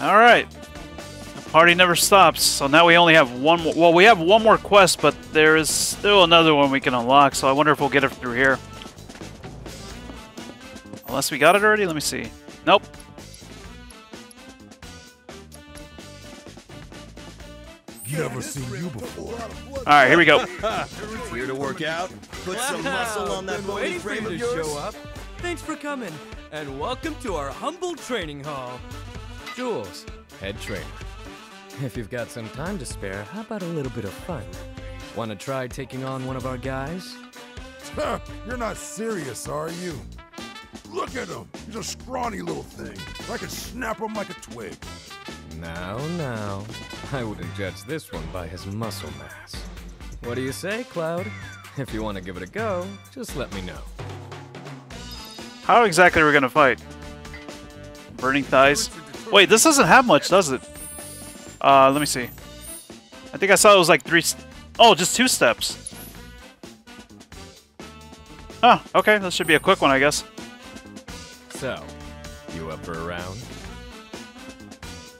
All right. The party never stops. So now we only have one more. Well, we have one more quest, but there is still another one we can unlock. So I wonder if we'll get it through here. Unless we got it already. Let me see. Nope. Never seen you before. All right, here we go. Here to work out. Put some muscle on that bony frame of yours. Thanks for coming, and welcome to our humble training hall. Jules, head trainer. If you've got some time to spare, how about a little bit of fun? Want to try taking on one of our guys? You're not serious, are you? Look at him. He's a scrawny little thing. I could snap him like a twig. Now, now. I wouldn't judge this one by his muscle mass. What do you say, Cloud? If you want to give it a go, just let me know. How exactly are we going to fight? Burning thighs? Wait, this doesn't have much, does it? Let me see. I think I saw it was like three... Oh, just 2 steps. Oh, okay. This should be a quick one, I guess. So, you up for a round?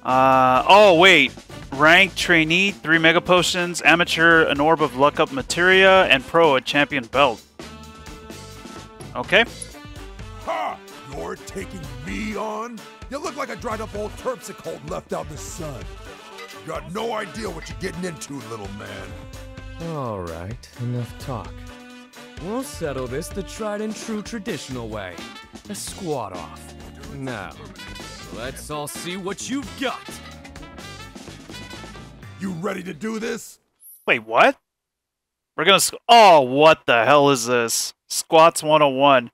Oh, wait. Rank, trainee, 3 mega potions, amateur, an orb of luck up materia, and pro, a champion belt. Okay. Ha! You're taking me on? You look like a dried up old terpsichore left out in the sun. You got no idea what you're getting into, little man. All right, enough talk. We'll settle this the tried and true traditional way. A squat off. Now, let's all see what you've got. You ready to do this? Wait, what? We're gonna... Oh, what the hell is this? Squats 101.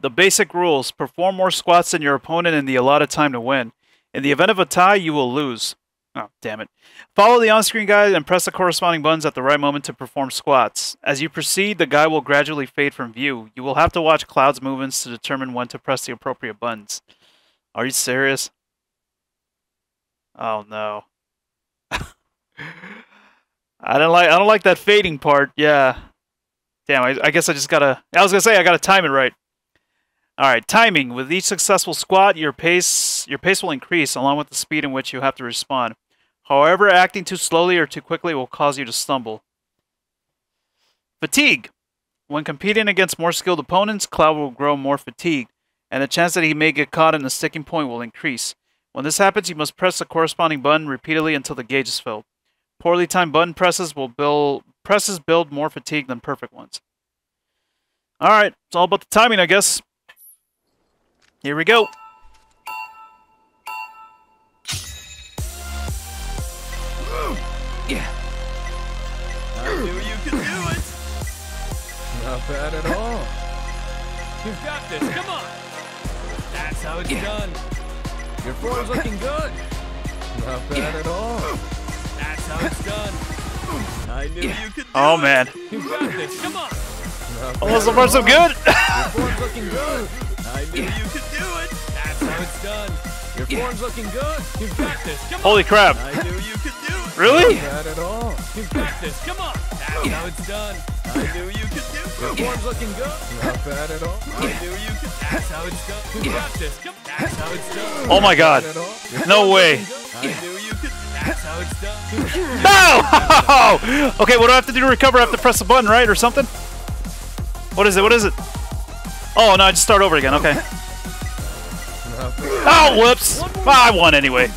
The basic rules. Perform more squats than your opponent in the allotted time to win. In the event of a tie, you will lose. Oh, damn it. Follow the on-screen guide and press the corresponding buttons at the right moment to perform squats. As you proceed, the guy will gradually fade from view. You will have to watch Cloud's movements to determine when to press the appropriate buttons. Are you serious? Oh, no. I don't like that fading part. Yeah. Damn, I guess I just gotta... I was gonna say, I gotta time it right. Alright, timing. With each successful squat, your pace will increase, along with the speed in which you have to respond. However, acting too slowly or too quickly will cause you to stumble. Fatigue. When competing against more skilled opponents, Cloud will grow more fatigued, and the chance that he may get caught in a sticking point will increase. When this happens, you must press the corresponding button repeatedly until the gauge is filled. Poorly timed button presses build more fatigue than perfect ones. Alright, it's all about the timing, I guess. Here we go. Yeah. I knew you could do it. Not bad at all. You've got this, come on. That's how it's done. Your form's looking good. Not bad at all. That's how it's done. I knew you could do it. Oh man. You got this. Come on. Almost so far so good. Your form's looking good. I knew you could do it. That's how it's done. Your form's looking good. You got this. Come on. Holy crap. I knew you could do it. Really? Not bad at all. You got this. Come on. That's how it's done. I knew you could do it. Your form's looking good. Not bad at all. I knew you could. That's how it's done. You got this. Come on. That's how it's done. Oh my God. No way. I knew you could. That's how it's done. No! Okay, what do I have to do to recover? I have to press the button, right? Or something? What is it? What is it? Oh, no, I just start over again. Okay. Oh, whoops. Well, I won anyway.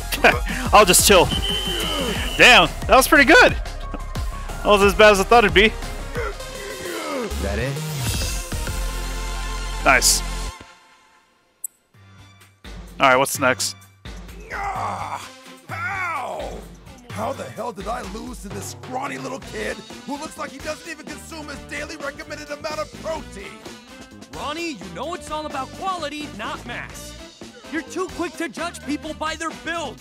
I'll just chill. Damn, that was pretty good. That was as bad as I thought it'd be. Is that it? Nice. All right, what's next? How the hell did I lose to this scrawny little kid who looks like he doesn't even consume his daily recommended amount of protein? Ronnie, you know it's all about quality, not mass. You're too quick to judge people by their build.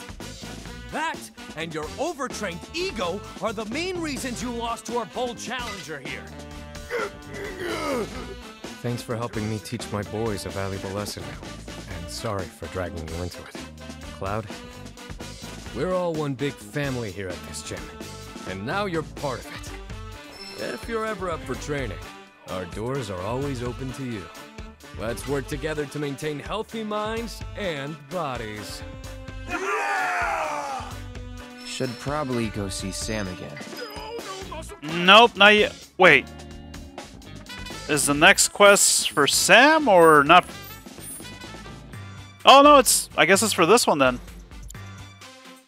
That and your overtrained ego are the main reasons you lost to our bold challenger here. Thanks for helping me teach my boys a valuable lesson, and sorry for dragging you into it. Cloud? We're all one big family here at this gym, and now you're part of it. If you're ever up for training, our doors are always open to you. Let's work together to maintain healthy minds and bodies. Should probably go see Sam again. Nope, not yet. Wait. Is the next quest for Sam or not? Oh no, it's... I guess it's for this one then.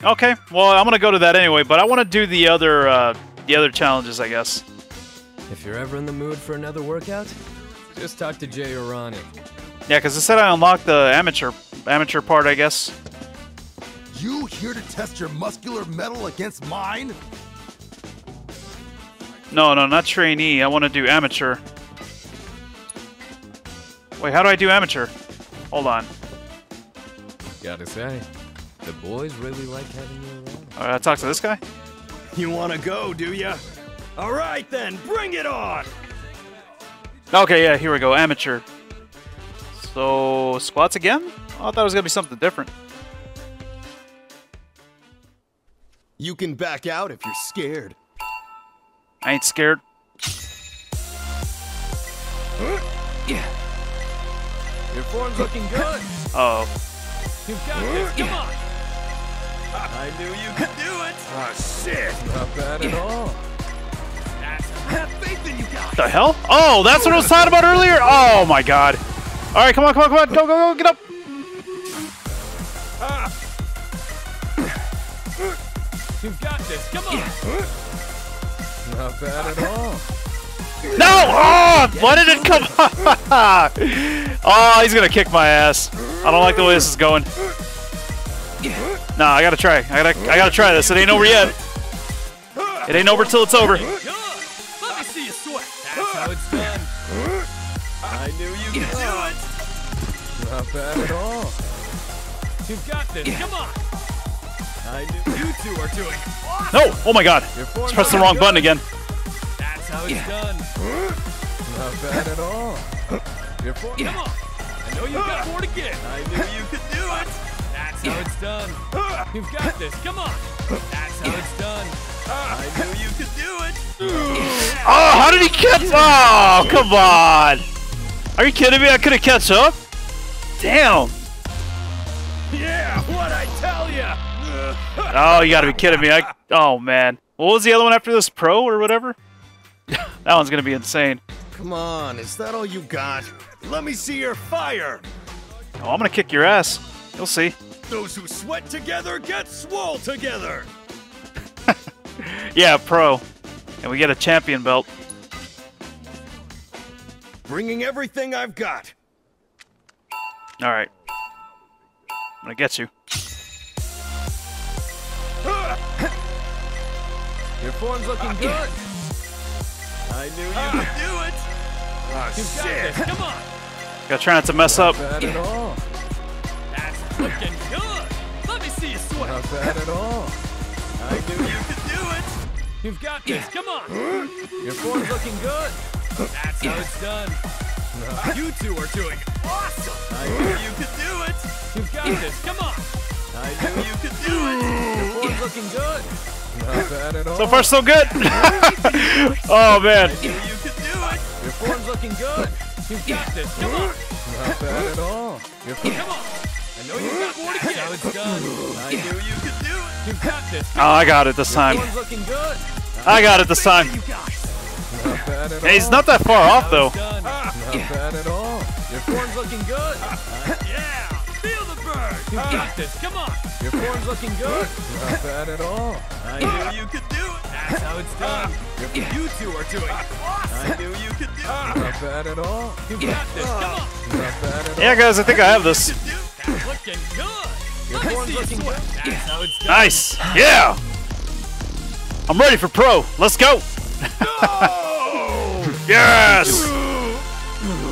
Okay, well I'm gonna go to that anyway, but I want to do the other challenges, I guess. If you're ever in the mood for another workout, just talk to Jay or Ronnie. Yeah, because it said I unlocked the amateur part, I guess. You here to test your muscular metal against mine? No, no, not trainee. I want to do amateur. Wait, how do I do amateur? Hold on. Gotta say, the boys really like having you around. Alright, I'll talk to this guy. You want to go, do ya? Alright then, bring it on! Okay, yeah, here we go. Amateur. So, squats again? Oh, I thought it was going to be something different. You can back out if you're scared. I ain't scared. Yeah. Your form's looking good. Uh oh. You've got this. Come on. I knew you could do it. Oh, shit. Not bad at all. Have faith in you guys. The hell? Oh, that's what I was talking about earlier. Oh my god. All right, come on, come on, come on. Go, go, go. Get up. You've got this. Come on. Not bad at all. No! Oh! Why did it come up? Oh, he's gonna kick my ass. I don't like the way this is going. Nah, I gotta try. I gotta try this. It ain't over yet. It ain't over till it's over. It's done. I knew you could do it. Not bad at all. You've got this. Come on. I knew you two are doing it. No! Oh my god. Just pressed the wrong button again. That's how it's done. Not bad at all. Come on. I know you've got more to get. I knew you could do it. That's how it's done. You've got this. Come on. That's how it's done. I knew you could do it. Oh, how did he catch? Oh, come on. Are you kidding me? I couldn't catch up? Damn. Yeah, what I tell ya. Oh, you gotta be kidding me. Oh, man. What was the other one after this? Pro or whatever? That one's gonna be insane. Come on, is that all you got? Let me see your fire. Oh, I'm gonna kick your ass. You'll see. Those who sweat together get swole together. Yeah, pro. And we get a champion belt. Bringing everything I've got. Alright. I'm gonna get you. Your form's looking good. I knew you could do it. Oh, shit. Come on. Gotta try not to mess up. Not bad at all. That's looking good. Let me see you sweat. Not bad at all. I knew you could do it. You've got this. Come on. Your form's looking good. That's how it's done. You two are doing awesome. I knew you could do it. You've got this. Come on. I knew you could do it. Your form's looking good. Not bad at all. So far, so good. Oh man. I knew you could do it. Your form's looking good. You've got this. Come on. Not bad at all. Your form. Come on. I know you got more to get. Now it's done. I knew you could do it. You got this. Oh, I got it this time. I got it this time. Not bad at all. Hey, he's not that far off though. Not bad at all. Your form's looking good. Yeah. Feel the burn. You got this. Come on. Your form's looking good. Not bad at all. I knew you could do it. That's how it's done. You two are doing awesome. I knew you could do it. Not bad at all. You got this. Come on. Not bad at all. Yeah, guys, I think I have this. Looking good. Looking good. Nice. Yeah. I'm ready for pro. Let's go. No! Yes.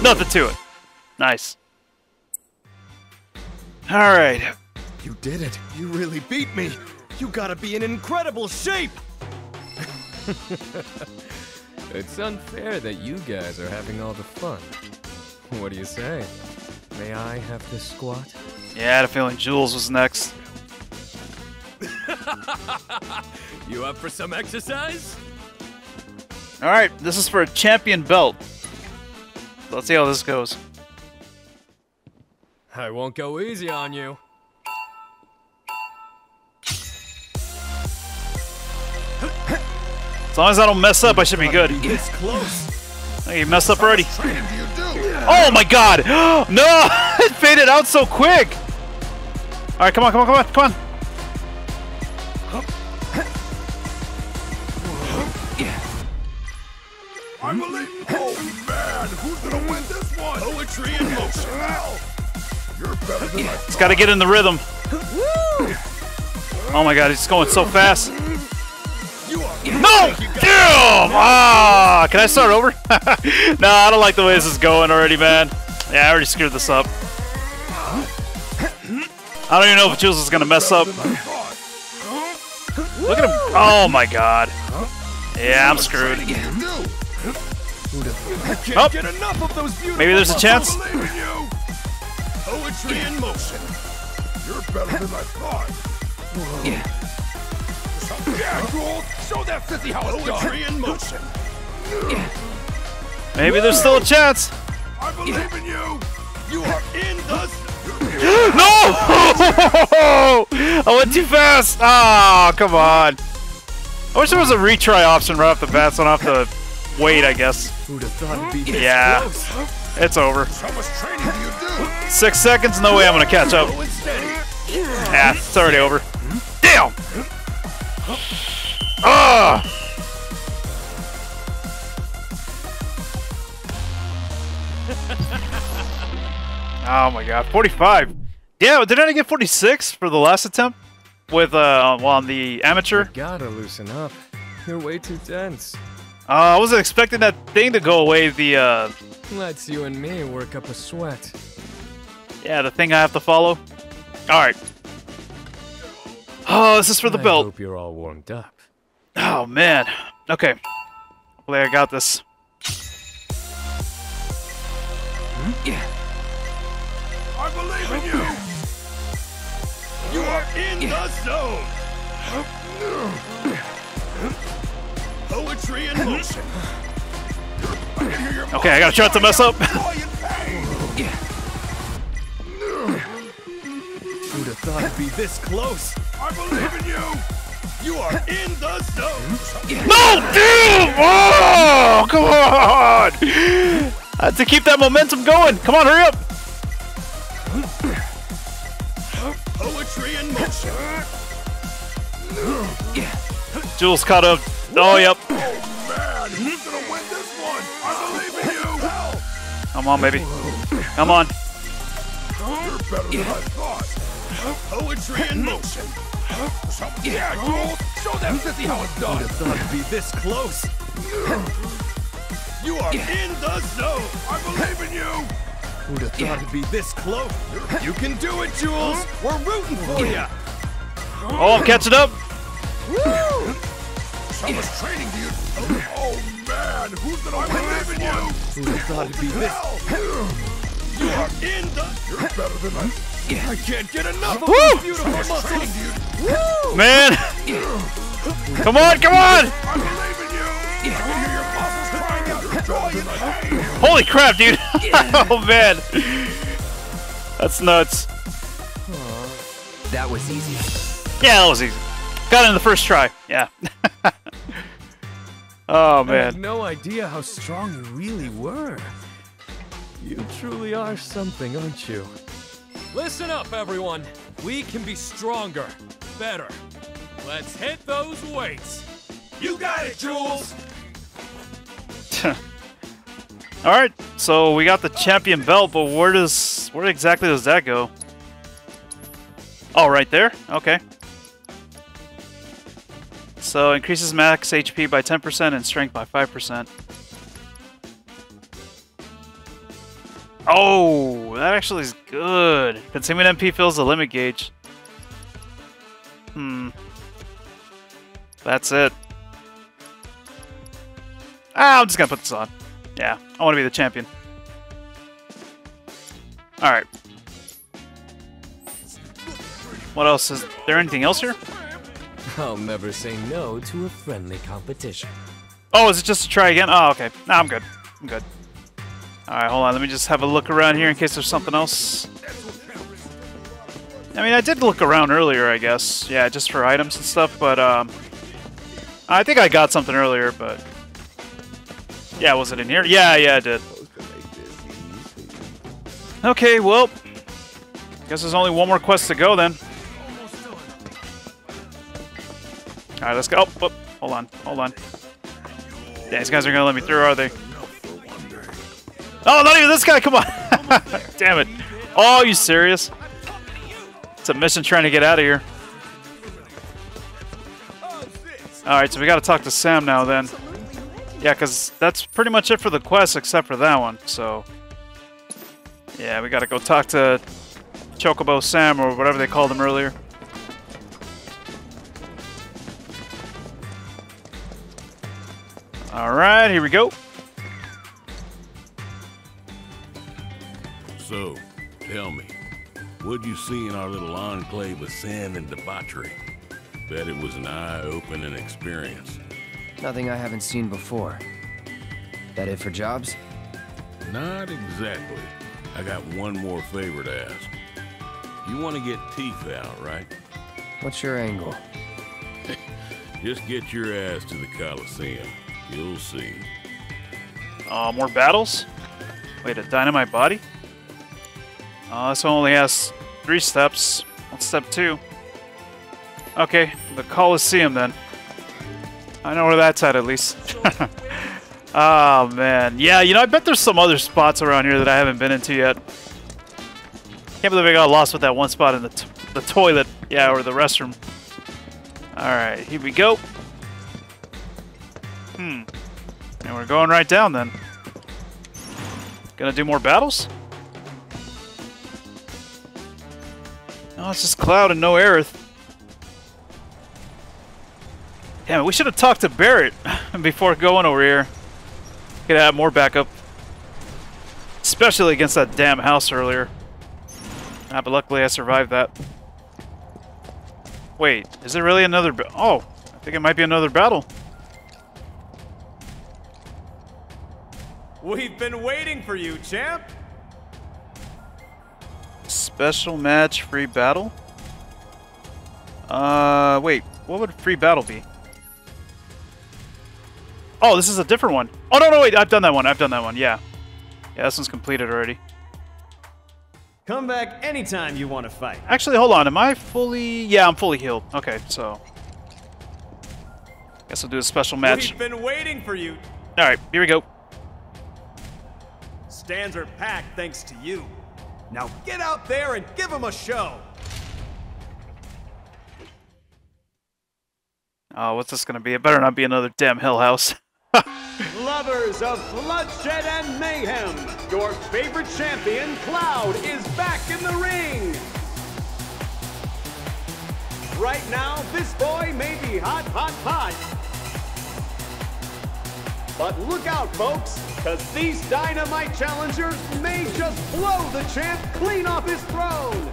Nothing to it. Nice. All right. You did it. You really beat me. You gotta be in incredible shape. It's unfair that you guys are having all the fun. What do you say? May I have this squat? Yeah, I had a feeling Jules was next. You up for some exercise? Alright, this is for a champion belt. Let's see how this goes. I won't go easy on you. As long as I don't mess up, I should be good. It's close. You messed up already. Oh my god! No! It faded out so quick! Alright, come on, come on, come on, come on! I believe. Oh man, who's gonna win this one? Poetry in motion. You're better than I thought. It's gotta get in the rhythm. Oh my god, it's going so fast. No! Damn! Ah! Can I start over? Nah, I don't like the way this is going already, man. Yeah, I already screwed this up. I don't even know if Jules is gonna mess up. Look at him. Oh my god. Yeah, I'm screwed. Oh, maybe there's a chance. Poetry in motion. You're better than I thought. Yeah. Show that 50 how it's poetry in motion. Maybe there's still a chance. I believe in you. You are in the. No! I went too fast. Ah, oh, come on. I wish there was a retry option right off the bat, so I don't have to. Wait, I guess. Yeah, it's over. 6 seconds, no way I'm gonna catch up. Yeah, it's already over. Damn! Ah! Oh my god, 45. Yeah, didn't I get 46 for the last attempt? With, well, on the amateur? You gotta loosen up. You're way too dense. I wasn't expecting that thing to go away, the, Let's you and me work up a sweat. Yeah, the thing I have to follow. Alright. Oh, this is for the belt. I hope you're all warmed up. Oh, man. Okay. Hopefully I got this. Yeah. I believe in you! You are in the zone! Poetry in motion. Okay, I got a chance to mess up. Who'd have thought it'd be this close? I believe in you. You are in the zone. No, dude! Oh, come on! I have to keep that momentum going. Come on, hurry up. Poetry in motion. Jules caught up. Oh, yep. Oh, man. Who's gonna win this one? I believe in you. Come on, baby. Come on. You're better than I thought. Poetry in motion. Yeah, Jules. Show them 50 how it's done. Who'd have thought it'd be this close? You are in the zone. I believe in you. Who'd have thought it'd be this close? You can do it, Jules. We're rooting for you. Oh, I'm catching up. Woo! I was training you. Oh man, who's gonna win you? Who thought it'd be this? You are in the. You're better than I. I can't get enough of these beautiful muscles. Man, come on, come on! I believe in you. I can hear your muscles crying out your joy and pain. Holy crap, dude! Oh man, that's nuts. That was easy. Yeah, that was easy. Got it in the first try. Yeah. Oh man. I had no idea how strong you really were. You truly are something, aren't you? Listen up, everyone. We can be stronger, better. Let's hit those weights. You got it, Jules. All right. So we got the champion belt, but where exactly does that go? Oh, right there. Okay. So increases max HP by 10% and strength by 5%. Oh, that actually is good. Consuming MP fills the limit gauge. That's it. Ah, I'm just gonna put this on. Yeah, I want to be the champion. All right. What else is there? Anything else here? I'll never say no to a friendly competition. Oh, is it just to try again? Oh, okay. No, I'm good. I'm good. All right, hold on. Let me just have a look around here in case there's something else. I mean, I did look around earlier, I guess. Yeah, just for items and stuff, but I think I got something earlier, but... Yeah, was it in here? Yeah, I did. Okay, well... I guess there's only one more quest to go, then. Alright, let's go. Oh, hold on. Yeah, these guys are gonna let me through, are they? Oh, not even this guy, come on! Damn it. Oh, are you serious? It's a mission trying to get out of here. Alright, so we gotta talk to Sam now, then. Yeah, because that's pretty much it for the quest, except for that one, so... Yeah, we gotta go talk to Chocobo Sam, or whatever they called him earlier. Alright, here we go. So, tell me, what'd you see in our little enclave of sin and debauchery? Bet it was an eye-opening experience. Nothing I haven't seen before. That it for jobs? Not exactly. I got one more favor to ask. You want to get Tifa out, right? What's your angle? Just get your ass to the Coliseum. You'll see. More battles? Wait, a dynamite body? This one only has 3 steps. What's step 2? Okay, the Coliseum then. I know where that's at least. Oh man, yeah, you know, I bet there's some other spots around here that I haven't been into yet. Can't believe I got lost with that one spot in the toilet, yeah, or the restroom. Alright, here we go. And we're going right down then. Gonna do more battles? No, it's just Cloud and no Aerith. Damn, we should have talked to Barrett before going over here. Could have more backup. Especially against that damn house earlier. Ah, but luckily I survived that. Wait, is there really another... Oh, I think it might be another battle. We've been waiting for you, champ! Special match, free battle? Wait, what would free battle be? Oh, this is a different one. Oh, no, wait, I've done that one, yeah. Yeah, this one's completed already. Come back anytime you want to fight. Actually, hold on, am I fully... Yeah, I'm fully healed. Okay, so... Guess I'll do a special match. We've been waiting for you! Alright, here we go. Stands are packed thanks to you. Now get out there and give them a show! Oh, what's this gonna be? It better not be another damn hell house. Lovers of bloodshed and mayhem, your favorite champion, Cloud, is back in the ring! Right now, this boy may be hot, hot, hot. But look out, folks! Because these dynamite challengers may just blow the champ clean off his throne!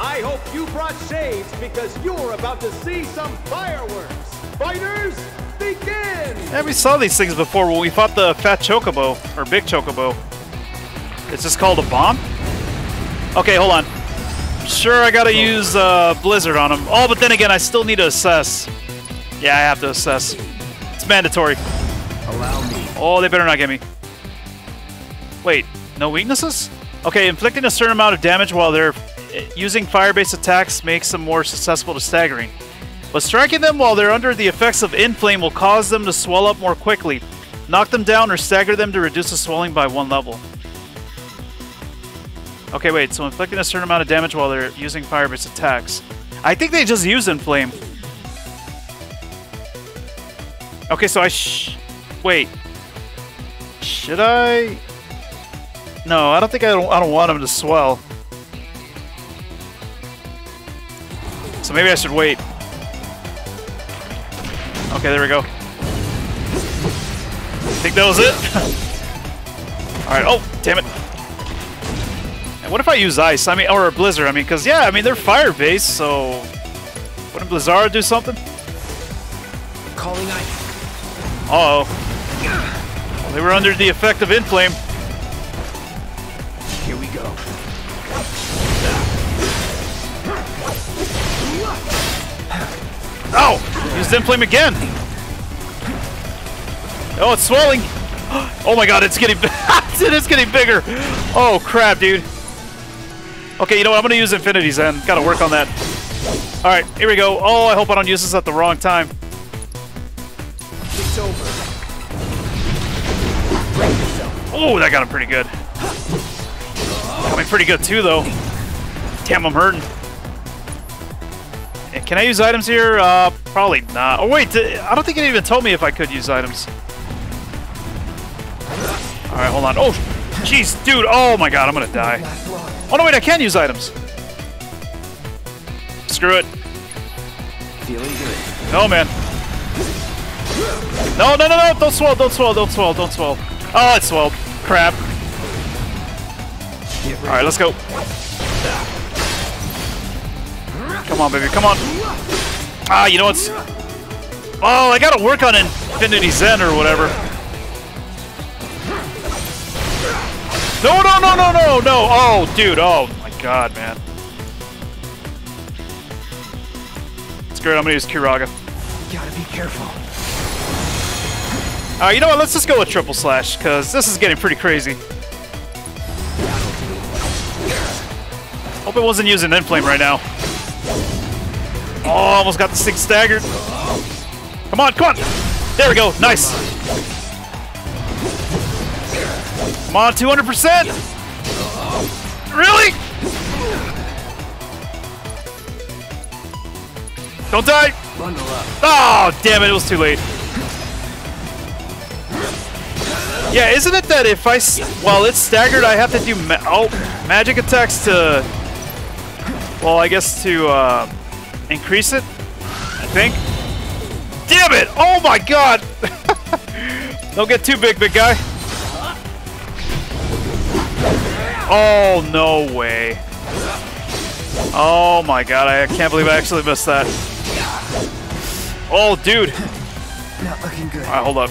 I hope you brought shades because you're about to see some fireworks! Fighters, begin! Yeah, we saw these things before when we fought the fat chocobo, or big chocobo. Is this called a bomb? Okay, hold on. Sure, I gotta use Blizzard on him. Oh, but then again, I still need to assess. Yeah, I have to assess. It's mandatory. Allow me. Oh, they better not get me. Wait, no weaknesses? Okay, inflicting a certain amount of damage while they're using fire-based attacks makes them more susceptible to staggering. But striking them while they're under the effects of Inflame will cause them to swell up more quickly. Knock them down or stagger them to reduce the swelling by 1 level. Okay, wait, so inflicting a certain amount of damage while they're using fire-based attacks. I think they just use Inflame. Okay, so wait. Should I? No, I don't think I don't want him to swell. So maybe I should wait. Okay, there we go. I think that was it. All right. Oh, damn it. And what if I use ice? I mean, or a blizzard? I mean, because yeah, I mean they're fire-based, so wouldn't Blizzard do something? Calling ice. Uh-oh. Well, they were under the effect of Inflame. Here we go. Ow! Use Zen Flame again! Oh, it's swelling! Oh my god, it's getting it is getting bigger! Oh crap, dude. Okay, you know what? I'm gonna use Infinity Zen. Gotta work on that. Alright, here we go. Oh, I hope I don't use this at the wrong time. It's over. Oh, that got him pretty good. I mean, pretty good too, though. Damn, I'm hurting. And can I use items here? Probably not. Oh, wait, I don't think it even told me if I could use items. Alright, hold on. Oh, jeez, dude. Oh my god, I'm gonna die. Oh, no, wait, I can use items. Screw it. Feeling good. No, man. No, no, no, no. Don't swell, don't swell, don't swell, don't swell. Oh, it swelled. Crap. Alright, let's go. Come on, baby. Come on. Ah, you know what's... Oh, I gotta work on Infinity Zen or whatever. No, no, no, no, no, no. Oh, dude. Oh, my God, man. It's great. I'm gonna use Kiraga. Gotta be careful. Alright, you know what? Let's just go with Triple Slash, because this is getting pretty crazy. Hope it wasn't using Inflame right now. Oh, almost got the six staggered. Come on, come on! There we go, nice! Come on, 200%! Really? Don't die! Oh, damn it, it was too late. Yeah, isn't it that if I... While it's staggered, I have to do magic attacks to... Well, I guess to increase it, I think. Damn it! Oh my god! Don't get too big, big guy. Oh, no way. Oh my god, I can't believe I actually missed that. Oh, dude. Not looking good. Alright, hold up.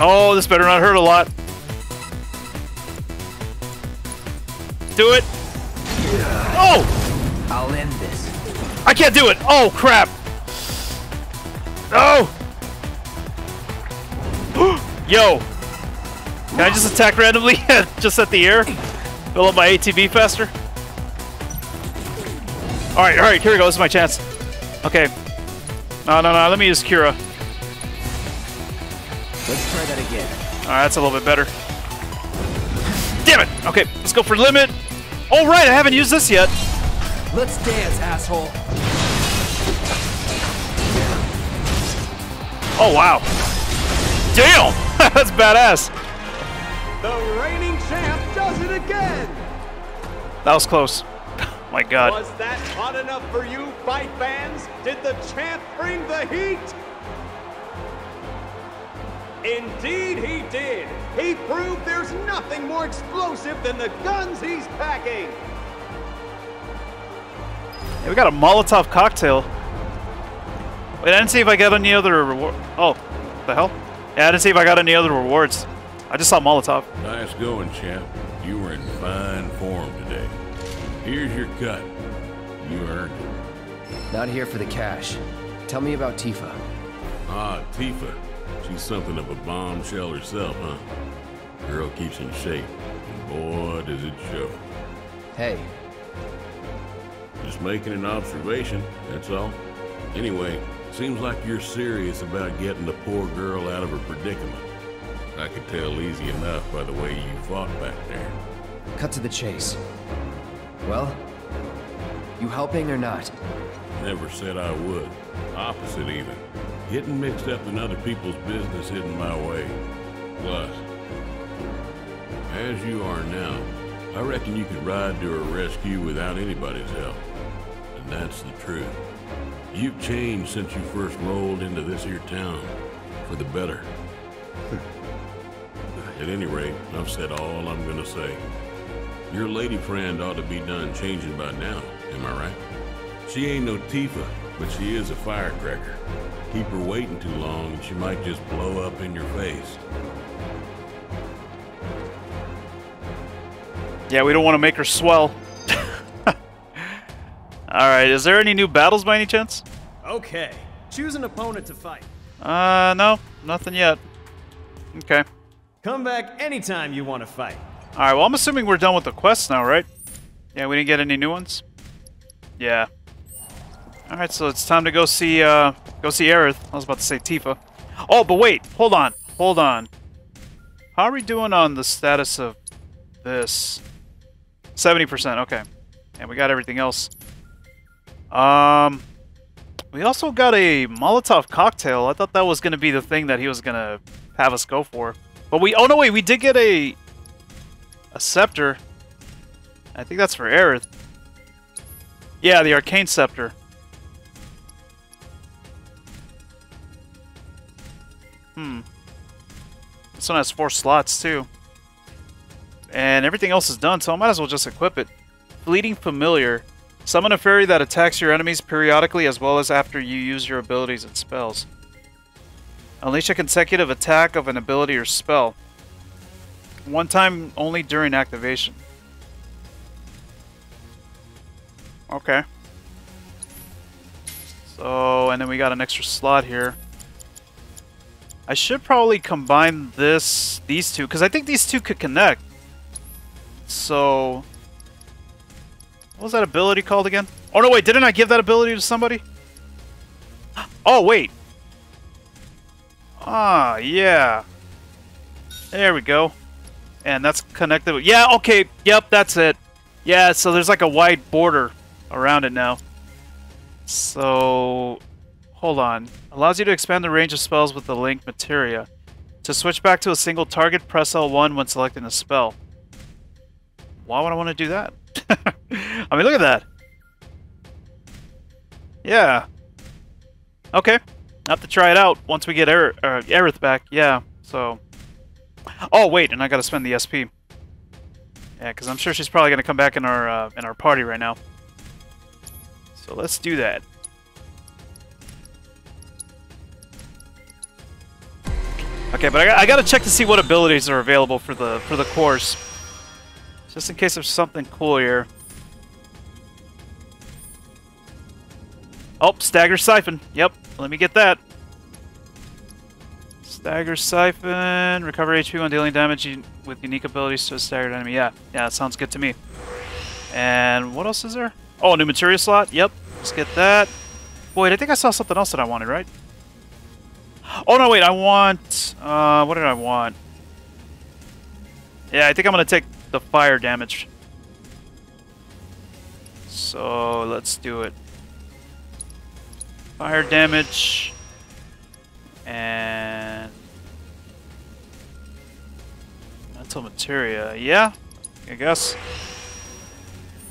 Oh, this better not hurt a lot. Do it. Oh! I'll end this. I can't do it. Oh, crap. Oh! Yo. Can I just attack randomly? Just at the air? Fill up my ATB faster? Alright, here we go. This is my chance. Okay. No, no, no. Let me use Cura. Let's try that again. Alright, that's a little bit better. Damn it! Okay, let's go for limit. Oh, right, I haven't used this yet. Let's dance, asshole. Oh, wow. Damn! That's badass. The reigning champ does it again! That was close. My god. Was that hot enough for you, fight fans? Did the champ bring the heat? Indeed he did! He proved there's nothing more explosive than the guns he's packing! Hey, we got a Molotov cocktail. Wait, I didn't see if I got any other reward. Oh, what the hell? Yeah, I didn't see if I got any other rewards. I just saw Molotov. Nice going, champ. You were in fine form today. Here's your cut. You earned it. Not here for the cash. Tell me about Tifa. Ah, Tifa. She's something of a bombshell herself, huh? Girl keeps in shape, and boy, does it show. Hey. Just making an observation, that's all. Anyway, seems like you're serious about getting the poor girl out of her predicament. I could tell easy enough by the way you fought back there. Cut to the chase. Well, you helping or not? Never said I would. Opposite, even. Getting mixed up in other people's business isn't my way. Plus, as you are now, I reckon you could ride to her rescue without anybody's help. And that's the truth. You've changed since you first rolled into this here town. For the better. At any rate, I've said all I'm gonna say. Your lady friend ought to be done changing by now, am I right? She ain't no Tifa, but she is a firecracker. Keep her waiting too long and she might just blow up in your face. Yeah, we don't want to make her swell. Alright, is there any new battles by any chance? Okay. Choose an opponent to fight. No. Nothing yet. Okay. Come back anytime you want to fight. Alright, well, I'm assuming we're done with the quests now, right? Yeah, we didn't get any new ones? Yeah. Alright, so it's time to go see Aerith. I was about to say Tifa. Oh, but wait! Hold on! Hold on. How are we doing on the status of this? 70%, okay. And we got everything else. We also got a Molotov cocktail. I thought that was going to be the thing that he was going to have us go for. But we... Oh, no, wait. We did get a scepter. I think that's for Aerith. Yeah, the arcane scepter. Hmm. This one has 4 slots, too. And everything else is done, so I might as well just equip it. Fleeting Familiar. Summon a fairy that attacks your enemies periodically as well as after you use your abilities and spells. Unleash a consecutive attack of an ability or spell. One time only during activation. Okay. So, and then we got an extra slot here. I should probably combine these two, because I think these two could connect. So... What was that ability called again? Oh, no, wait. Didn't I give that ability to somebody? Oh, wait. Ah, yeah. There we go. And that's connected. Yeah, okay. Yep, that's it. Yeah, so there's like a wide border around it now. So, hold on. Allows you to expand the range of spells with the link materia. To switch back to a single target, press L1 when selecting a spell. Why would I want to do that? I mean, look at that. Yeah. Okay. I'll have to try it out once we get Aerith back. Yeah, so... Oh, wait, and I gotta spend the SP. Yeah, because I'm sure she's probably gonna come back in our party right now. So let's do that. Okay, but I gotta check to see what abilities are available for the course. Just in case there's something cool here. Oh, Stagger Siphon. Yep, let me get that. Stagger Siphon. Recover HP when dealing damage with unique abilities to a staggered enemy. Yeah, that sounds good to me. And what else is there? Oh, a new material slot. Yep, let's get that. Wait, I think I saw something else that I wanted, right? Oh, no, wait, I want... what did I want? Yeah, I think I'm going to take... the fire damage. So let's do it. Fire damage and mental materia. Yeah, I guess.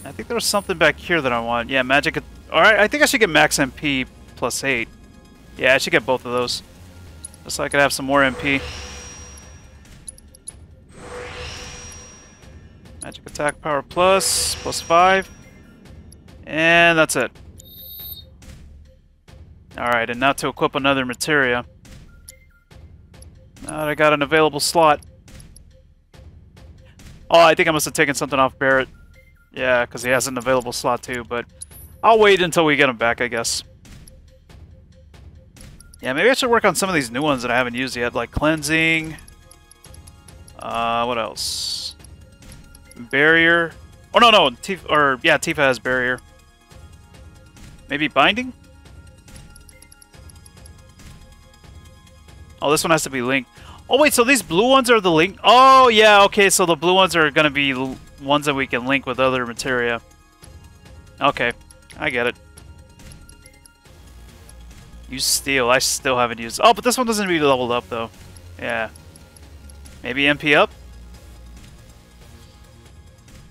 I think there was something back here that I want. Yeah, magic. All right, I think I should get max MP plus 8. Yeah, I should get both of those, just so I could have some more MP. Magic attack power plus 5. And that's it. Alright, and now to equip another materia. Now that I got an available slot. Oh, I think I must have taken something off Barrett. Yeah, because he has an available slot too, but I'll wait until we get him back, I guess. Yeah, maybe I should work on some of these new ones that I haven't used yet, like cleansing. What else? Barrier. Oh, no. Tifa, or, yeah, Tifa has barrier. Maybe binding? Oh, this one has to be linked. Oh, wait, so these blue ones are the link? Oh, yeah, okay, so the blue ones are going to be ones that we can link with other materia. Okay, I get it. Use steel. I still haven't used it. Oh, but this one doesn't need to be leveled up, though. Yeah. Maybe MP up?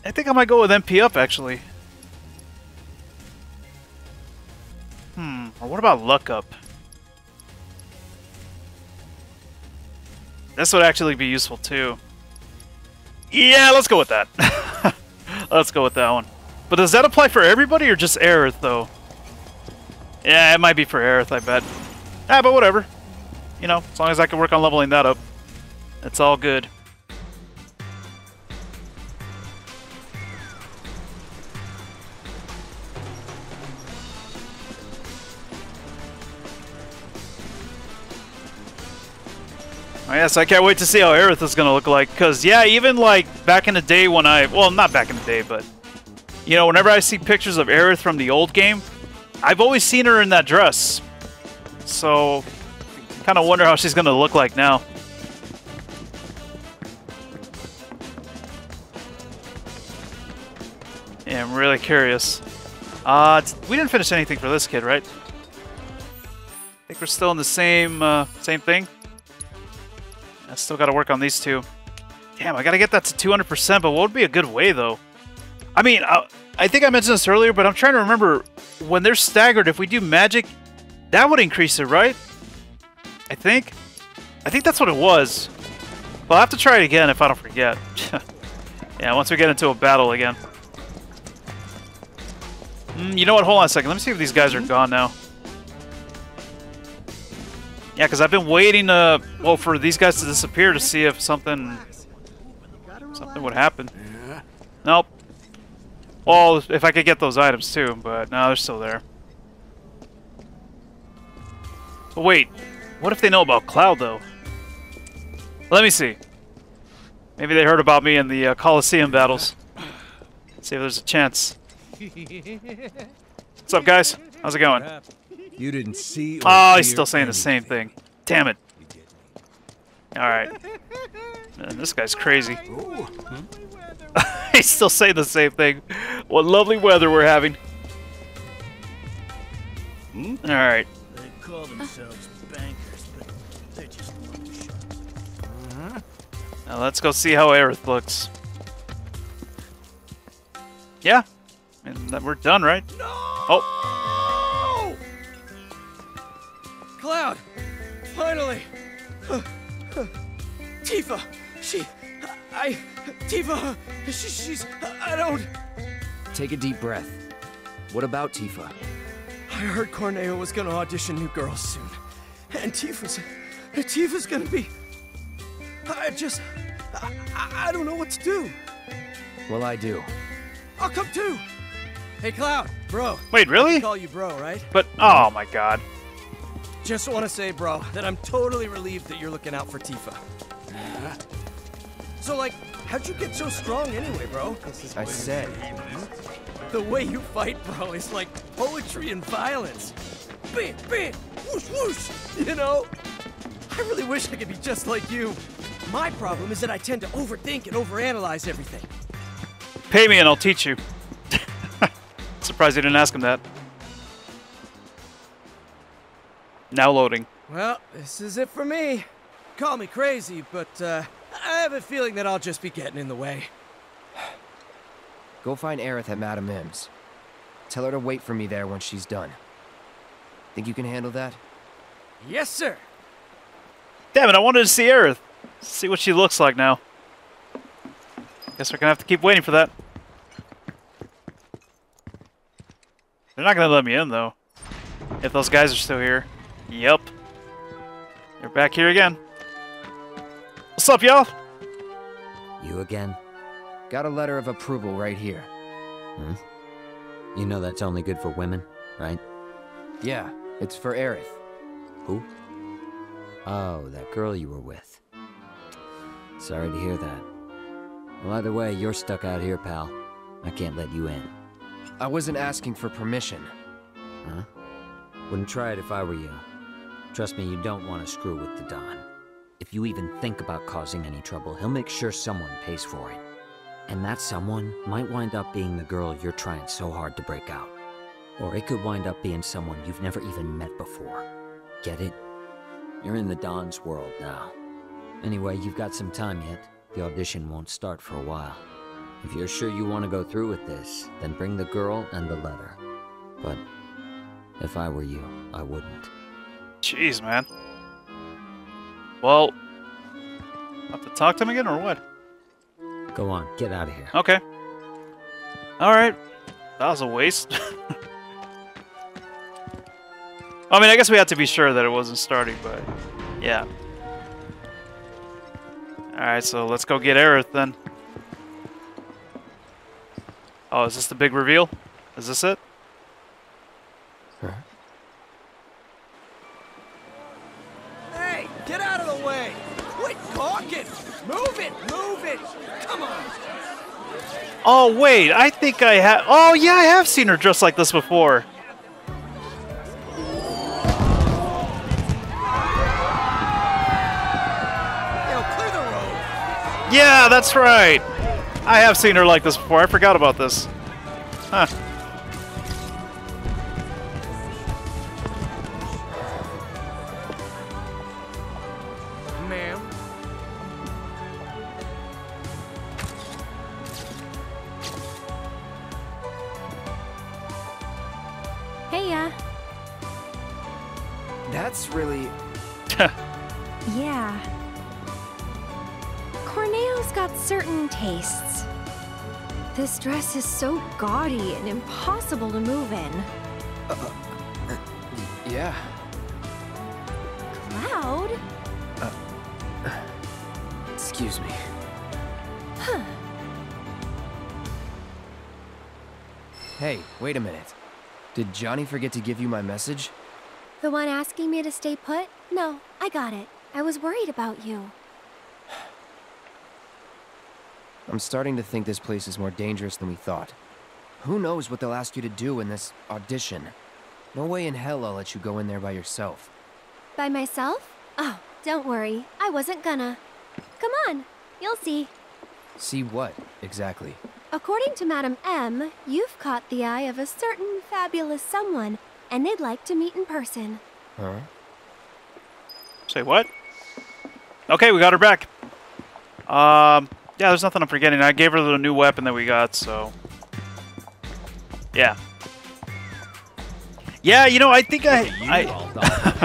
I think I might go with MP up, actually. Or what about luck up? This would actually be useful, too. Yeah, let's go with that. Let's go with that one. But does that apply for everybody or just Aerith, though? Yeah, it might be for Aerith, I bet. Ah, but whatever. You know, as long as I can work on leveling that up, it's all good. Yes, I can't wait to see how Aerith is going to look like, because, yeah, even, like, back in the day when I... Well, not back in the day, but, you know, whenever I see pictures of Aerith from the old game, I've always seen her in that dress. So, kind of wonder how she's going to look like now. Yeah, I'm really curious. We didn't finish anything for this kid, right? I think we're still in the same thing. I still got to work on these two. Damn, I got to get that to 200%, but what would be a good way, though? I mean, I think I mentioned this earlier, but I'm trying to remember, when they're staggered, if we do magic, that would increase it, right? I think that's what it was. But I'll have to try it again if I don't forget. Yeah, once we get into a battle again. You know what? Hold on a second. Let me see if these guys are gone now. Yeah, because I've been waiting for these guys to disappear to see if something would happen. Nope. Well, if I could get those items too, but no, they're still there. But wait, what if they know about Cloud though? Let me see. Maybe they heard about me in the Coliseum battles. Let's see if there's a chance. What's up, guys? How's it going? You didn't see. Oh, he's still saying anything. The same thing. Damn it. Alright. Man, this guy's crazy. He's still saying the same thing. What lovely weather we're having. Alright. They call themselves bankers, but they're just one shot. Now let's go see how Aerith looks. Yeah. And we're done, right? No! Oh. Cloud! Finally! Tifa! I don't... Take a deep breath. What about Tifa? I heard Corneo was gonna audition new girls soon. And Tifa's gonna be... I don't know what to do. Well, I do. I'll come too! Hey, Cloud! Bro! Wait, really? I call you bro, right? But... Oh, my God. Just want to say, bro, that I'm totally relieved that you're looking out for Tifa. So, like, how'd you get so strong anyway, bro? I said. The way you fight, bro, is like poetry and violence. Bam, bam, whoosh, whoosh, you know? I really wish I could be just like you. My problem is that I tend to overthink and overanalyze everything. Pay me and I'll teach you. Surprised you didn't ask him that. Now loading. Well, this is it for me. Call me crazy, but I have a feeling that I'll just be getting in the way. Go find Aerith at Madam M's. Tell her to wait for me there once she's done. Think you can handle that? Yes, sir. Damn it, I wanted to see Aerith. See what she looks like now. Guess we're gonna have to keep waiting for that. They're not gonna let me in, though. If those guys are still here. Yep. They're back here again. What's up, y'all? You again? Got a letter of approval right here. You know that's only good for women, right? Yeah, it's for Aerith. Who? Oh, that girl you were with. Sorry to hear that. Well, either way, you're stuck out here, pal. I can't let you in. I wasn't asking for permission. Huh? Wouldn't try it if I were you. Trust me, you don't want to screw with the Don. If you even think about causing any trouble, he'll make sure someone pays for it. And that someone might wind up being the girl you're trying so hard to break out. Or it could wind up being someone you've never even met before. Get it? You're in the Don's world now. Anyway, you've got some time yet. The audition won't start for a while. If you're sure you want to go through with this, then bring the girl and the letter. But... if I were you, I wouldn't. Jeez, man. Well, have to talk to him again or what? Go on, get out of here. Okay. Alright. That was a waste. I mean, I guess we had to be sure that it wasn't starting, but yeah. Alright, so let's go get Aerith then. Oh, is this the big reveal? Is this it? Hey, get out of the way! Woo! way! Come on! Oh, wait, I think I have... Oh, yeah, I have seen her dressed like this before. Yeah, that's right! I have seen her like this before. I forgot about this. Huh. Ma'am? Hey, ya. That's really... Yeah. Corneo's got certain tastes. This dress is so gaudy and impossible to move in. Yeah. Cloud? Excuse me. Huh. Hey, wait a minute. Did Johnny forget to give you my message? The one asking me to stay put? No, I got it. I was worried about you. I'm starting to think this place is more dangerous than we thought. Who knows what they'll ask you to do in this audition? No way in hell I'll let you go in there by yourself. By myself? Oh, don't worry. I wasn't gonna. Come on, you'll see. See what, exactly? According to Madam M, you've caught the eye of a certain fabulous someone, and they'd like to meet in person. Huh? Say what? Okay, we got her back. Yeah, there's nothing I'm forgetting. I gave her the new weapon that we got, so... Yeah. Yeah, you know, I think I...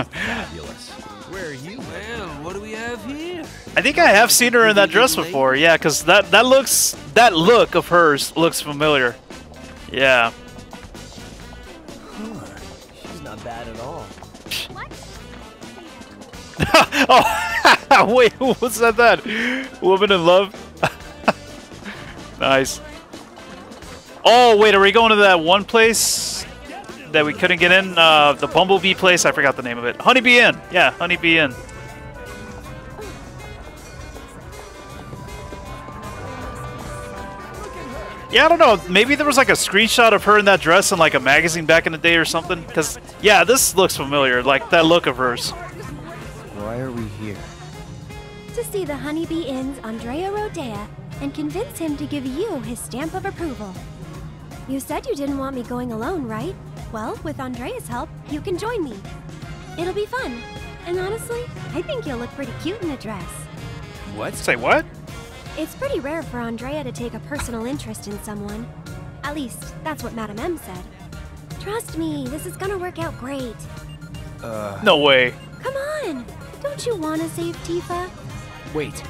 Fabulous. Where are you? Well, what do we have here? I think I have seen her in that dress before, yeah, because that looks... That look of hers looks familiar. Yeah. Huh. She's not bad at all. What? Oh! Wait, who said that? Woman in love? Nice. Oh, wait, are we going to that one place that we couldn't get in? The Bumblebee place? I forgot the name of it. Honeybee Inn. Yeah, Honeybee Inn. Yeah, I don't know. Maybe there was like a screenshot of her in that dress in like a magazine back in the day or something. Because, yeah, this looks familiar. Like that look of hers. Why are we here? To see the Honeybee Inn's Andrea Rodea and convince him to give you his stamp of approval. You said you didn't want me going alone, right? Well, with Andrea's help, you can join me. It'll be fun. And honestly, I think you'll look pretty cute in a dress. What? Say what? It's pretty rare for Andrea to take a personal interest in someone. At least, that's what Madam M said. Trust me, this is gonna work out great. No way. Come on! Don't you want to save Tifa? Wait.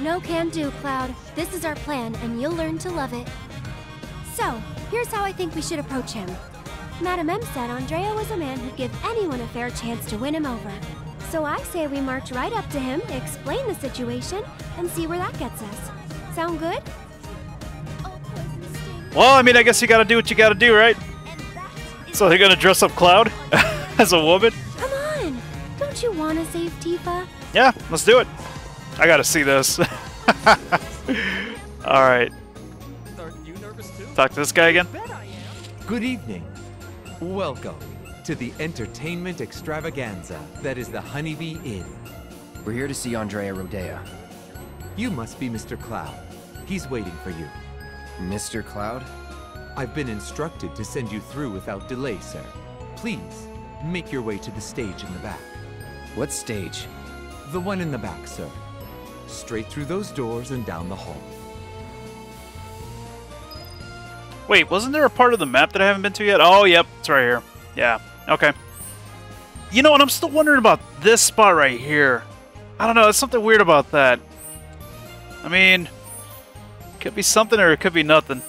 No can do, Cloud. This is our plan, and you'll learn to love it. So, here's how I think we should approach him. Madam M said Andrea was a man who'd give anyone a fair chance to win him over. So I say we march right up to him, explain the situation, and see where that gets us. Sound good? Well, I mean, I guess you gotta do what you gotta do, right? So they're gonna dress up Cloud as a woman? You want to save Tifa? Yeah, let's do it. I gotta see this. Alright. Talk to this guy again. Good evening. Welcome to the entertainment extravaganza that is the Honeybee Inn. We're here to see Andrea Rodea. You must be Mr. Cloud. He's waiting for you. Mr. Cloud? I've been instructed to send you through without delay, sir. Please, make your way to the stage in the back. What stage? The one in the back, sir. Straight through those doors and down the hall. Wait, wasn't there a part of the map that I haven't been to yet? Oh, yep, it's right here. Yeah, okay. You know, and I'm still wondering about this spot right here. I don't know, there's something weird about that. I mean, it could be something or it could be nothing.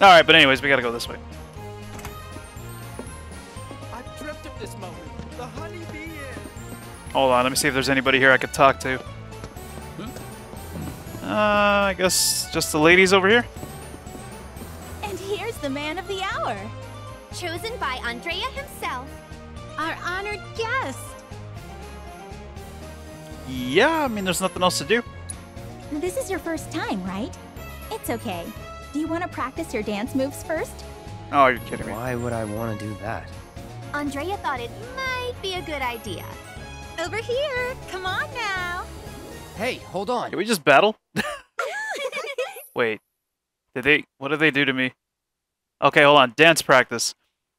Alright, but anyways, we gotta go this way. I've dreamt of this moment. The Honeybee Inn. Hold on, let me see if there's anybody here I could talk to. I guess just the ladies over here. And here's the man of the hour, chosen by Andrea himself, our honored guest. Yeah, I mean, there's nothing else to do. This is your first time, right? It's okay. Do you want to practice your dance moves first? Oh, you're kidding me. Why would I want to do that? Andrea thought it might be a good idea. Over here. Come on now. Hey, hold on. Can we just battle? Wait. Did they? What did they do to me? Okay, hold on. Dance practice.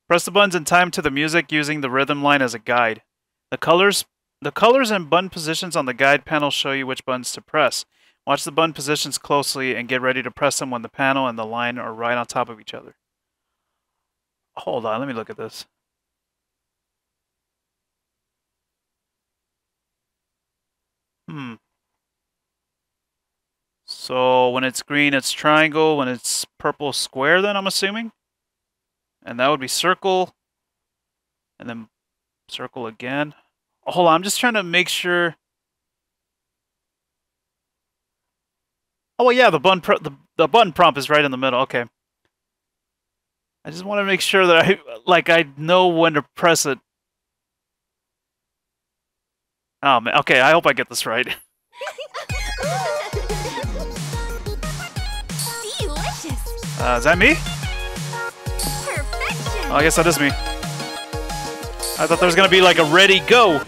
Press the buttons in time to the music using the rhythm line as a guide. The colors and button positions on the guide panel show you which buttons to press. Watch the button positions closely and get ready to press them when the panel and the line are right on top of each other. Hold on, let me look at this. So when it's green, it's triangle. When it's purple, square, then I'm assuming. And that would be circle. And then circle again. Hold on, I'm just trying to make sure. Oh, well, yeah, the button prompt is right in the middle. Okay. I just want to make sure that I know when to press it. Oh, man. Okay, I hope I get this right. Delicious. Is that me? Perfection. Oh, I guess that is me. I thought there was going to be like a ready go.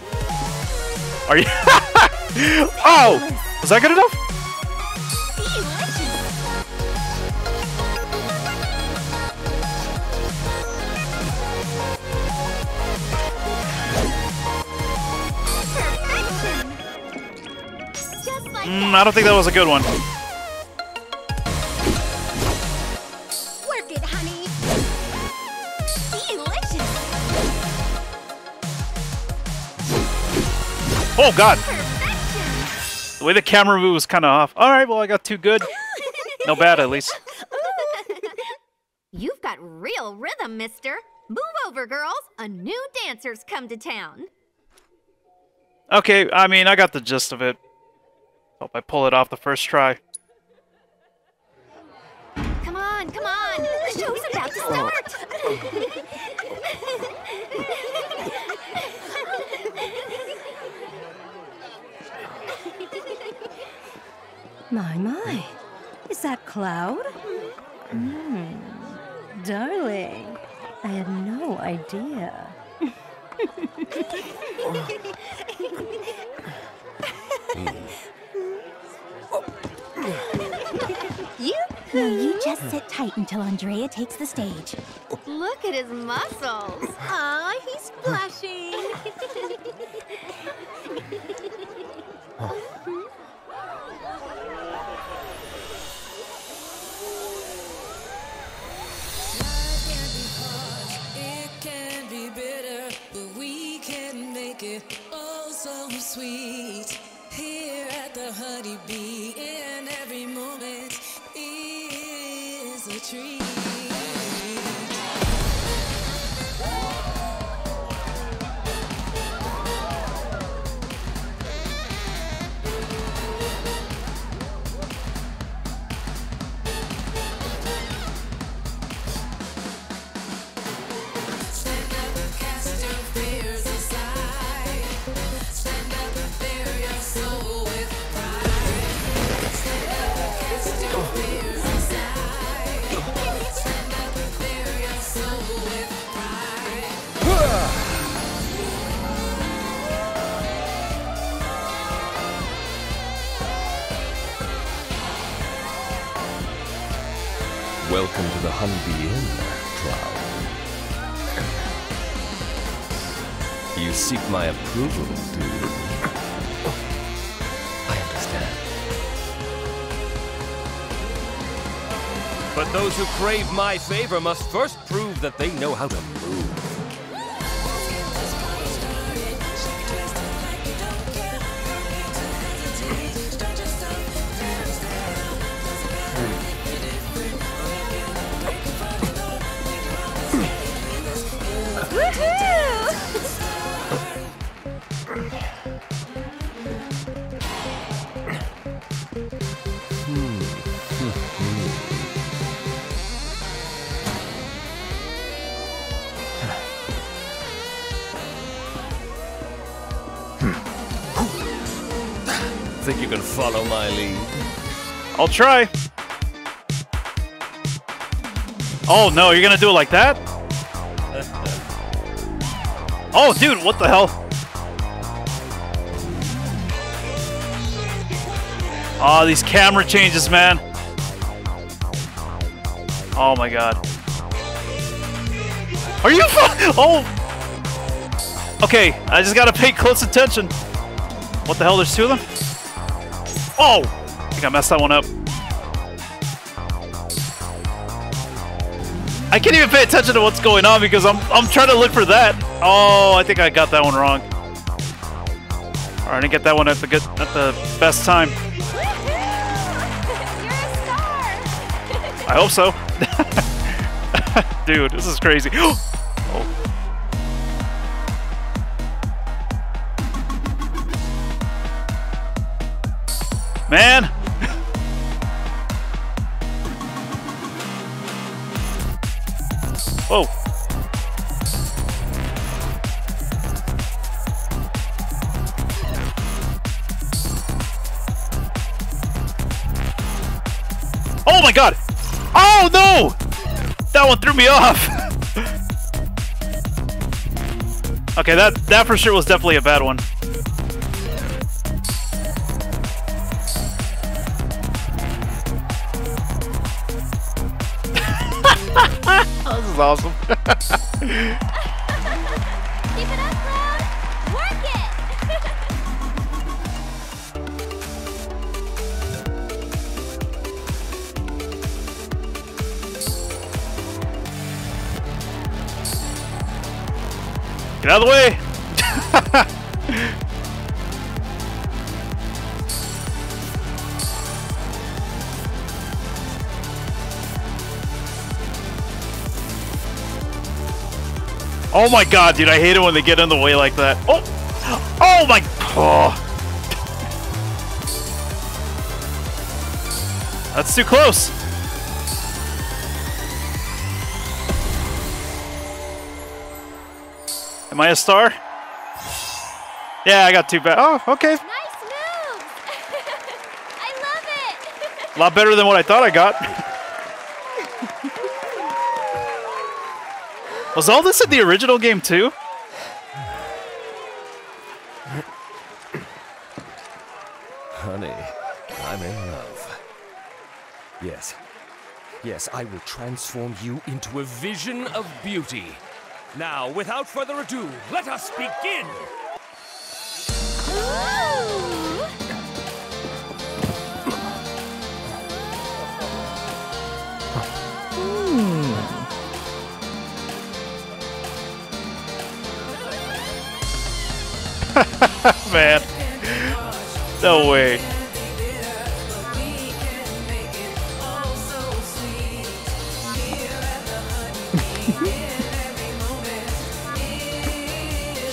Are you? Oh! Was that good enough? I don't think that was a good one. Work it, honey. Delicious. Oh God! Perfection. The way the camera move was kind of off. All right, well I got two good, no bad at least. You've got real rhythm, mister. Move over, girls. A new dancer's come to town. Okay, I mean I got the gist of it. Hope I pull it off the first try. Come on, come on! The show's about to start! My. Is that Cloud? Darling, I had no idea. No, you just sit tight until Andrea takes the stage. Look at his muscles. Aw, he's blushing. It can be bitter, but we can make it oh so sweet. Here at the Honeybee Inn, every moment is a treat. Welcome to the Honeybee Inn, Cloud. You seek my approval, do you? I understand. But those who crave my favor must first prove that they know how to move. Think you can follow my lead? I'll try. Oh no, you're gonna do it like that? Oh dude, what the hell? Oh, these camera changes, man. Oh my god. Are you oh! Okay, I just gotta pay close attention. What the hell, there's two of them? Oh! I think I messed that one up. I can't even pay attention to what's going on because I'm trying to look for that. Oh, I think I got that one wrong. Alright, I didn't get that one at the good, at the best time. I hope so. Dude, this is crazy. Oh. Man. Whoa. Oh my god! Oh no! That one threw me off! Okay, that for sure was definitely a bad one. This is awesome. Keep it up, Cloud! Work it! Get out of the way! Oh my god, dude, I hate it when they get in the way like that. Oh! Oh my... Oh. That's too close. Am I a star? Yeah, I got two bad. Oh, okay. Nice move! I love it! A lot better than what I thought I got. Was all this in the original game too? Honey, I'm in love. Yes. Yes, I will transform you into a vision of beauty. Now, without further ado, let us begin! Man, no way.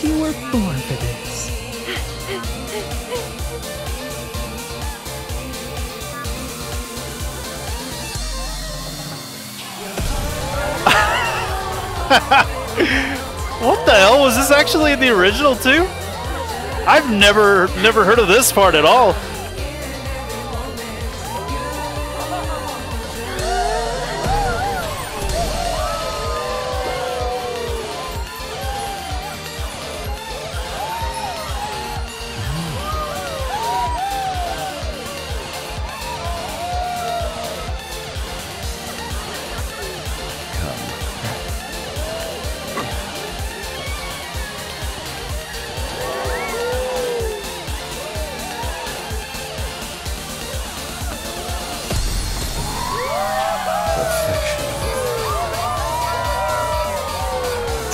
You were born for this. What the hell? Was this actually in the original too? I've never heard of this part at all.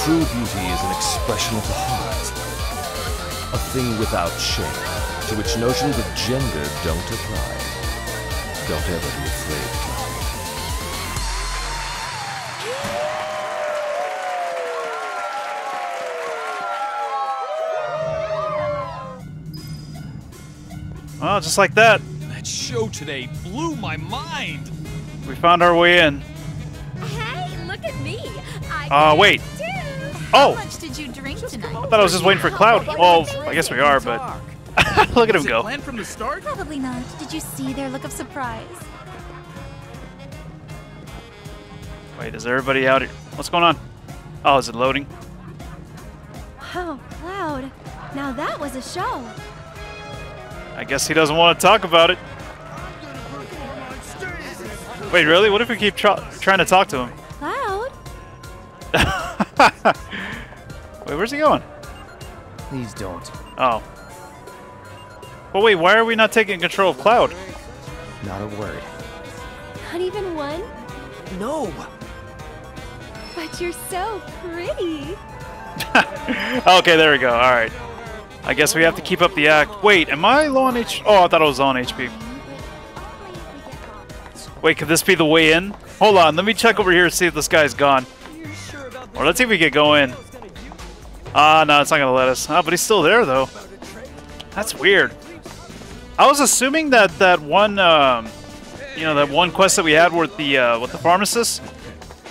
True beauty is an expression of the heart, a thing without shape, to which notions of gender don't apply. Don't ever be afraid, Clyde. Well, just like that. That show today blew my mind. We found our way in. Hey, look at me. Wait. Oh! How much did you drink tonight? I thought I was just waiting for Cloud. Well, I guess we are, but Look at him go. Planned from the start? Probably not. Did you see their look of surprise? Wait, is everybody out here? What's going on? Oh, is it loading? Oh, Cloud. Now that was a show. I guess he doesn't want to talk about it. Wait, really? What if we keep trying to talk to him? Cloud? Wait, where's he going? Please don't. Oh. But wait, why are we not taking control of Cloud? Not a word. Not even one? No. But you're so pretty. Okay, there we go. All right. I guess we have to keep up the act. Wait, am I low on HP? Oh, I thought I was low on HP. Wait, could this be the way in? Hold on, let me check over here and see if this guy's gone. Or let's see if we can go in. Ah, no, it's not gonna let us. Ah, but he's still there though. That's weird. I was assuming that that one quest that we had with the pharmacist.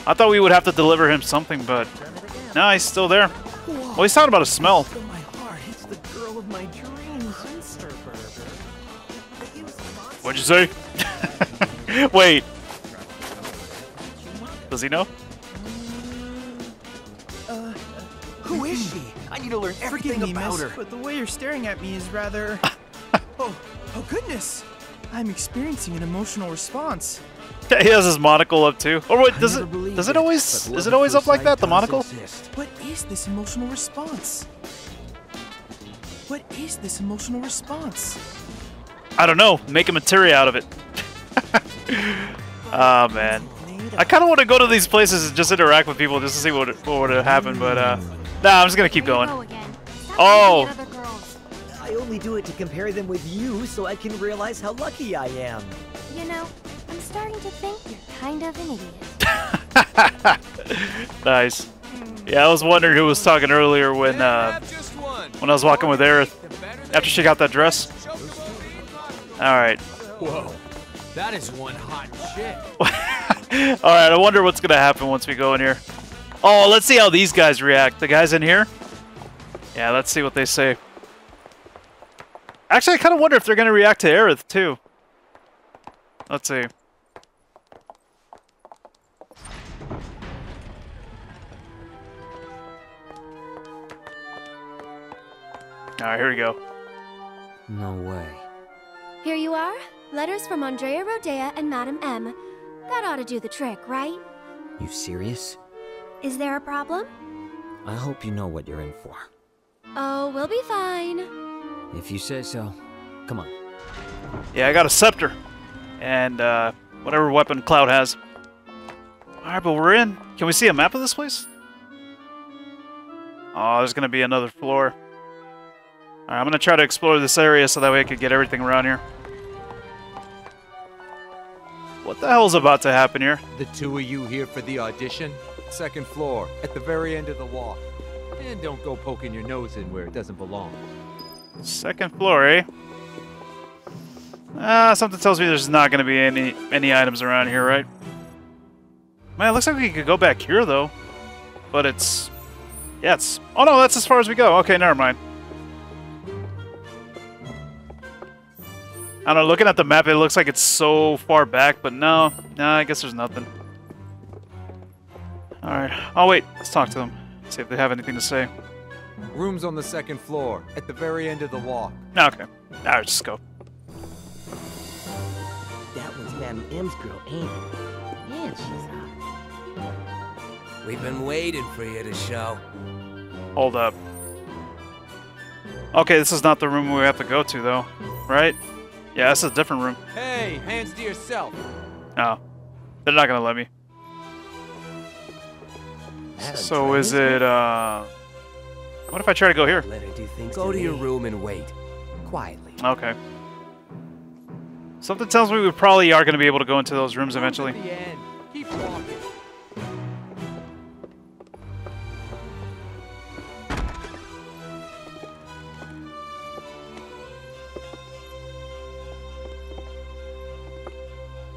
I thought we would have to deliver him something, but no, he's still there. Well, he's talking about a smell. What'd you say? Wait. Does he know? Who is she? I need to learn everything about her. But the way you're staring at me is rather... oh goodness! I'm experiencing an emotional response. Yeah, he has his monocle up too. Or wait, is it always up like that? The monocle? What is this emotional response? What is this emotional response? I don't know. Make a materia out of it. Oh man, I kind of want to go to these places and just interact with people just to see what would happen, but nah, I'm just gonna keep going. Oh, I only do it to compare them with you so I can realize how lucky I am. You know, I'm starting to think you're kind of an idiot. Nice. Yeah, I was wondering who was talking earlier when I was walking with Aerith after she got that dress. All right. Whoa. That is one hot shit. All right, I wonder what's gonna happen once we go in here. Oh, let's see how these guys react. The guys in here? Yeah, let's see what they say. Actually, I kind of wonder if they're gonna react to Aerith too. Let's see. All right, here we go. No way. Here you are. Letters from Andrea Rodea and Madam M. That ought to do the trick, right? You serious? Is there a problem? I hope you know what you're in for. Oh, we'll be fine. If you say so. Come on. Yeah, I got a scepter. And whatever weapon Cloud has. Alright, but we're in. Can we see a map of this place? Oh, there's gonna be another floor. Alright, I'm gonna try to explore this area so that way I could get everything around here. What the hell's about to happen here? The two of you here for the audition? Second floor, at the very end of the walk. And don't go poking your nose in where it doesn't belong. Second floor, eh? Ah, something tells me there's not going to be any items around here, right? Man, it looks like we could go back here, though. But it's... yeah, it's... oh, no, that's as far as we go. Okay, never mind. I don't know, looking at the map, it looks like it's so far back, but no, I guess there's nothing. Alright. Oh, wait. Let's talk to them. See if they have anything to say. Rooms on the second floor, at the very end of the walk. Okay. Alright, just go. That was Madam M's girl, ain't it? Man, she's hot. We've been waiting for you to show. Hold up. Okay, this is not the room we have to go to, though. Right? Yeah, that's a different room. Hey, hands to yourself. No, they're not gonna let me. So is it? What if I try to go here? Let her do things. Go to your room and wait quietly. Okay. Something tells me we probably are gonna be able to go into those rooms eventually. Keep walking.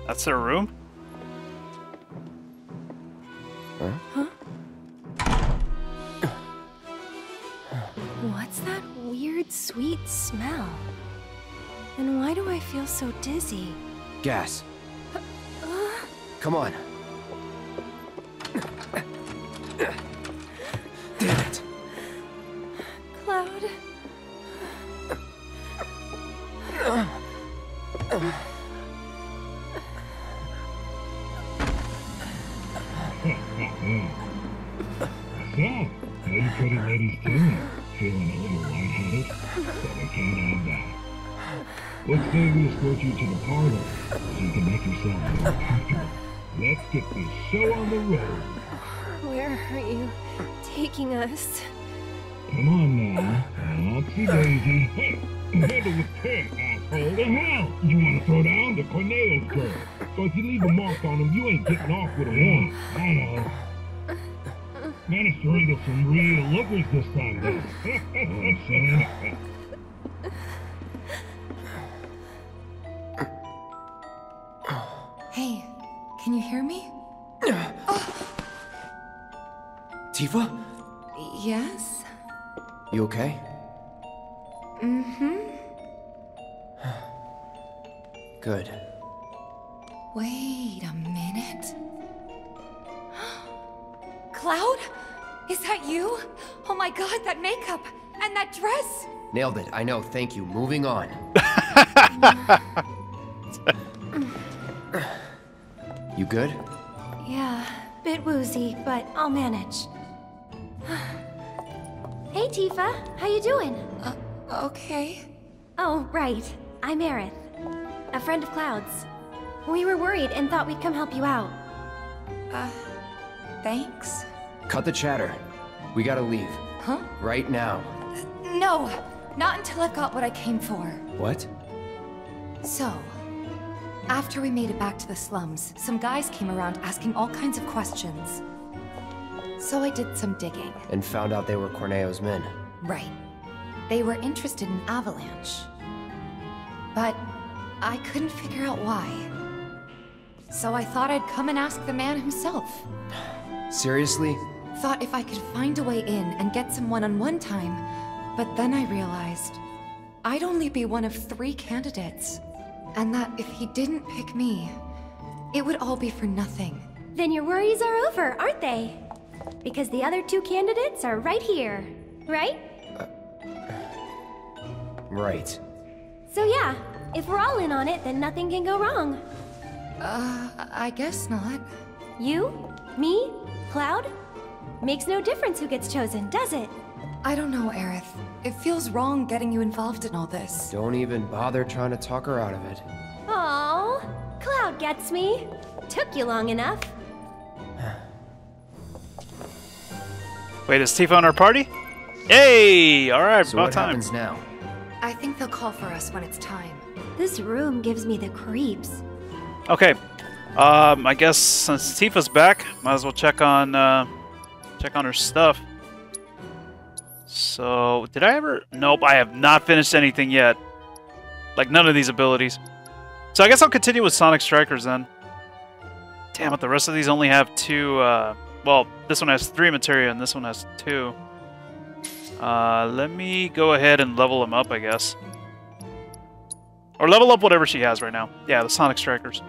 That's their room? Huh? What's that weird weird, sweet smell. And why do I feel so dizzy? Gas. Come on. Damn it. Cloud. So, dedicated lady's dinner. Feeling a little lightheaded, but I can't have that. Let's say we escort you to the parlor, so you can make yourself more comfortable. Let's get this show on the road. Where are you taking us? Come on now, Oopsie-daisy. Hey, handle the pen, asshole. The hell? You want to throw down the Corneo's girl? So if you leave a mark on him, you ain't getting off with a one. I know. Managed to wrangle some real lookers this time, though. You know what I'm saying? Hey, can you hear me? Tifa? Yes? You okay? Mm-hmm. Good. Wait a minute. Cloud? Is that you? Oh my god, that makeup! And that dress! Nailed it, I know, thank you. Moving on. You good? Yeah, bit woozy, but I'll manage. Hey Tifa, how you doing? Okay. Oh, right. I'm Aerith, a friend of Cloud's. We were worried and thought we'd come help you out. Thanks. Cut the chatter. We gotta leave. Huh? Right now. No, not until I've got what I came for. What? So, after we made it back to the slums, some guys came around asking all kinds of questions. So I did some digging. And found out they were Corneo's men. Right. They were interested in Avalanche. But I couldn't figure out why. So I thought I'd come and ask the man himself. Seriously? Thought if I could find a way in and get some one-on-one time, but then I realized I'd only be one of 3 candidates, and that if he didn't pick me, it would all be for nothing. Then your worries are over, aren't they? Because the other 2 candidates are right here, right? Right. So yeah, if we're all in on it, then nothing can go wrong. I guess not. You? Me? Cloud? Makes no difference who gets chosen, does it? I don't know, Aerith. It feels wrong getting you involved in all this. Don't even bother trying to talk her out of it. Aww, Cloud gets me. Took you long enough. Wait, is Tifa on our party? Hey! Alright, so about what time. Happens now? I think they'll call for us when it's time. This room gives me the creeps. Okay. I guess since Tifa's back, might as well check on her stuff. So, did I ever? Nope, I have not finished anything yet. Like, none of these abilities. So I guess I'll continue with Sonic Strikers then. Damn it, the rest of these only have 2, well, this one has 3 materia and this one has 2. Let me go ahead and level them up, I guess. Or level up whatever she has right now. Yeah, the Sonic Strikers.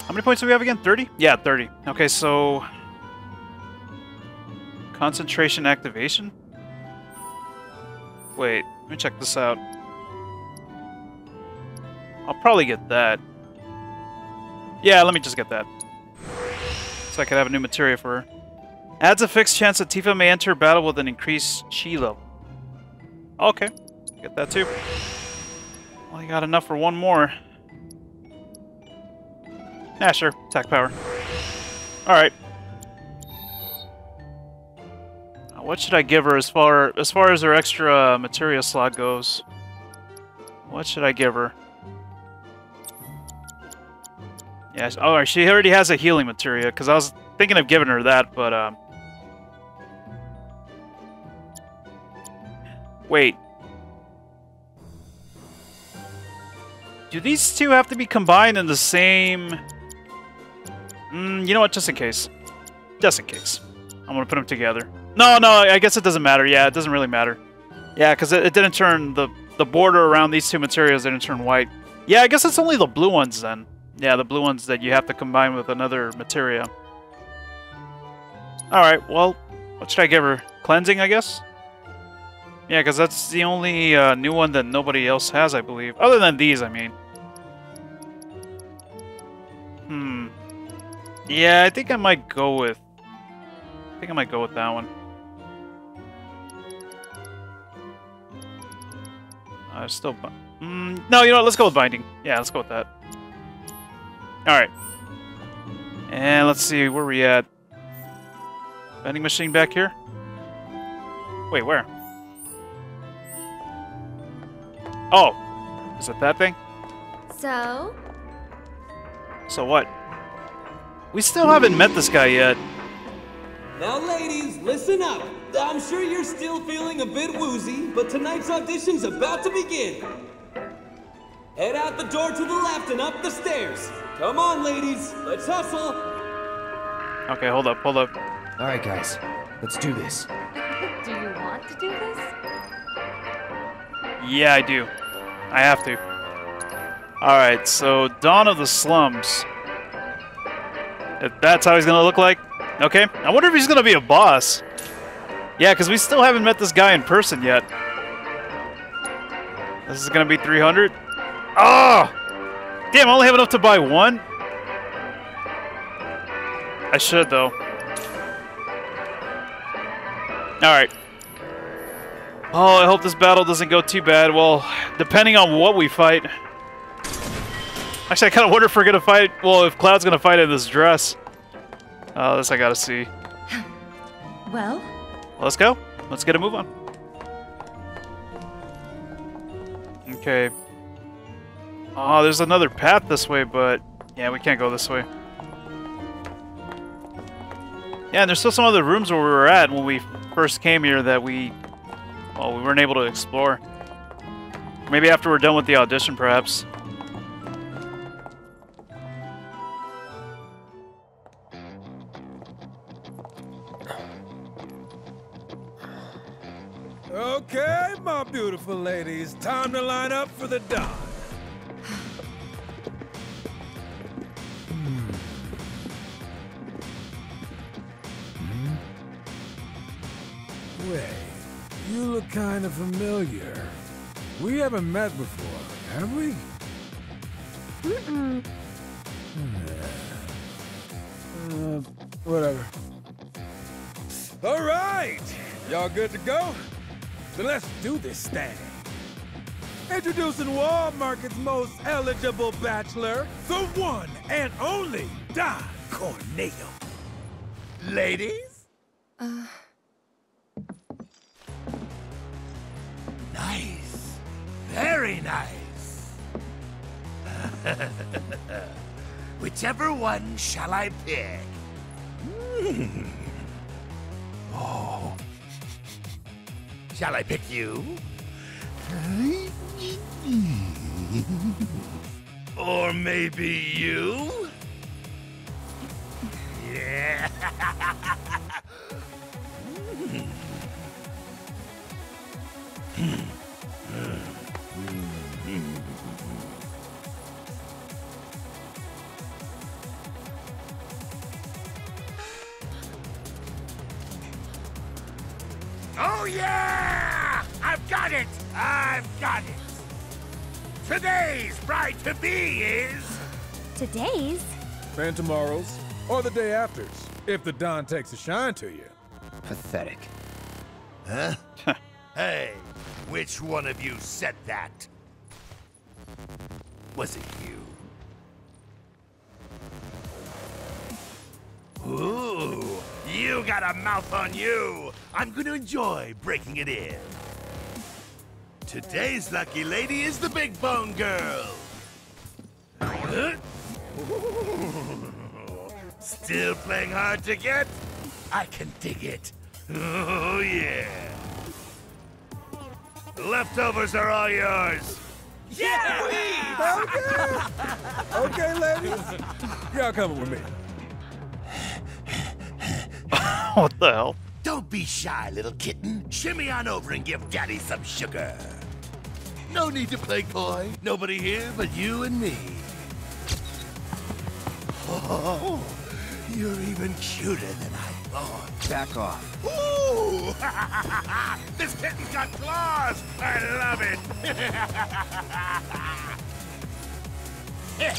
How many points do we have again? 30? Yeah, 30. Okay, so... concentration activation? Wait, let me check this out. I'll probably get that. Yeah, let me just get that. So I could have a new materia for her. Adds a fixed chance that Tifa may enter battle with an increased chi level. Okay, get that too. Well, I got enough for one more. Yeah, sure. Attack power. Alright. What should I give her as far as her extra materia slot goes? What should I give her? Yeah, alright, she already has a healing materia, because I was thinking of giving her that, but... Wait. Do these 2 have to be combined in the same... you know what? Just in case. Just in case. I'm gonna put them together. No, I guess it doesn't matter. Yeah, it doesn't really matter. Yeah, because it didn't turn the border around these two materials didn't turn white. Yeah, I guess it's only the blue ones then. Yeah, the blue ones that you have to combine with another materia. Alright, well, what should I give her? Cleansing, I guess? Yeah, because that's the only new one that nobody else has, I believe. Other than these, I mean. Yeah, I think I might go with... I think I might go with that one. Still... no, you know what? Let's go with binding. Yeah, let's go with that. Alright. And let's see, where are we at? Vending machine back here? Wait, where? Oh! Is it that thing? So? So what? We still haven't met this guy yet. Now ladies, listen up. I'm sure you're still feeling a bit woozy, but tonight's audition's about to begin. Head out the door to the left and up the stairs. Come on ladies, let's hustle. Okay, hold up, hold up. Alright guys, let's do this. Do you want to do this? Yeah, I do. I have to. Alright, so Dawn of the Slums. If that's how he's gonna look like. Okay, I wonder if he's gonna be a boss. Yeah, because we still haven't met this guy in person yet. This is gonna be 300. Oh! Damn, I only have enough to buy one? I should, though. Alright. Oh, I hope this battle doesn't go too bad. Well, depending on what we fight. Actually, I kind of wonder if we're going to fight... Well, if Cloud's going to fight in this dress. Oh, this I got to see. Well? Let's go. Let's get a move on. Okay. Oh, there's another path this way, but... Yeah, we can't go this way. Yeah, and there's still some other rooms where we were at when we first came here that we... Well, we weren't able to explore. Maybe after we're done with the audition, perhaps. Okay, my beautiful ladies, time to line up for the Don. Wait, you look kind of familiar. We haven't met before, have we? Mm-mm. Whatever. All right, y'all good to go? So let's do this thing. Introducing Walmart's most eligible bachelor, the one and only Don Corneo. Ladies? Nice. Very nice. Whichever one shall I pick? Oh. Shall I pick you? Or maybe you? Yeah. Oh yeah! I've got it! I've got it! Today's bride-to-be is... Today's? And tomorrow's, or the day after's, if the Don takes a shine to you. Pathetic. Huh? Hey, which one of you said that? Was it you? Ooh! You got a mouth on you! I'm gonna enjoy breaking it in. Today's lucky lady is the Big Bone Girl. Still playing hard to get? I can dig it. Oh yeah. Leftovers are all yours. Yeah! Okay. Okay, ladies. Y'all coming with me. What the hell? Don't be shy, little kitten. Shimmy on over and give Daddy some sugar. No need to play coy. Nobody here but you and me. Oh, you're even cuter than I thought. Back off. Ooh! This kitten's got claws! I love it!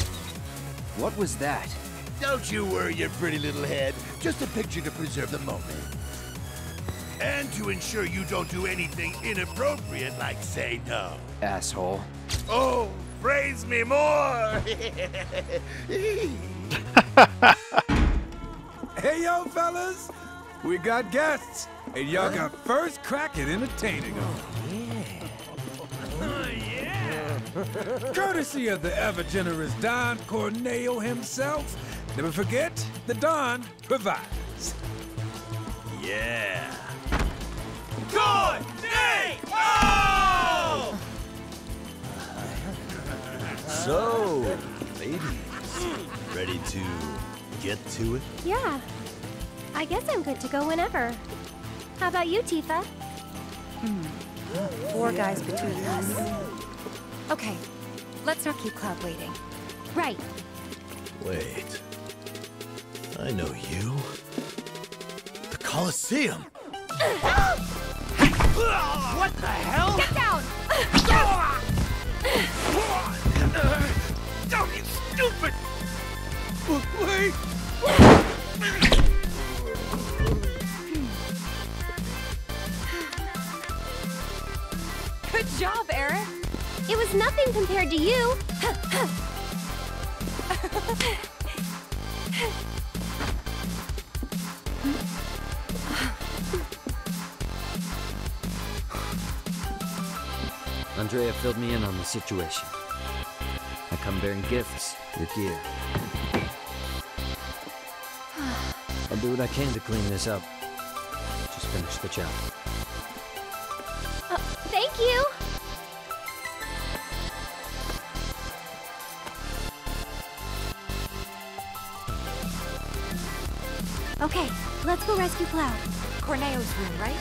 What was that? Don't you worry your pretty little head. Just a picture to preserve the moment. And to ensure you don't do anything inappropriate, like say no. Asshole. Oh, praise me more! Hey, yo, fellas! We got guests, and y'all got first crack at entertaining them. Oh, yeah! Courtesy of the ever-generous Don Corneo himself, never forget, the Don provides. Yeah! Corneo! So, ladies, ready to get to it? Yeah. I guess I'm good to go whenever. How about you, Tifa? Four guys between us. Okay, let's not keep Cloud waiting. Right. Wait. I know you. The Coliseum! What the hell? Get down! Don't, you stupid! Wait! Good job, Aerith. It was nothing compared to you. Andrea filled me in on the situation. I come bearing gifts, your gear. I'll do what I can to clean this up. Just finish the job. Thank you! Okay, let's go rescue Cloud. Corneo's room, right?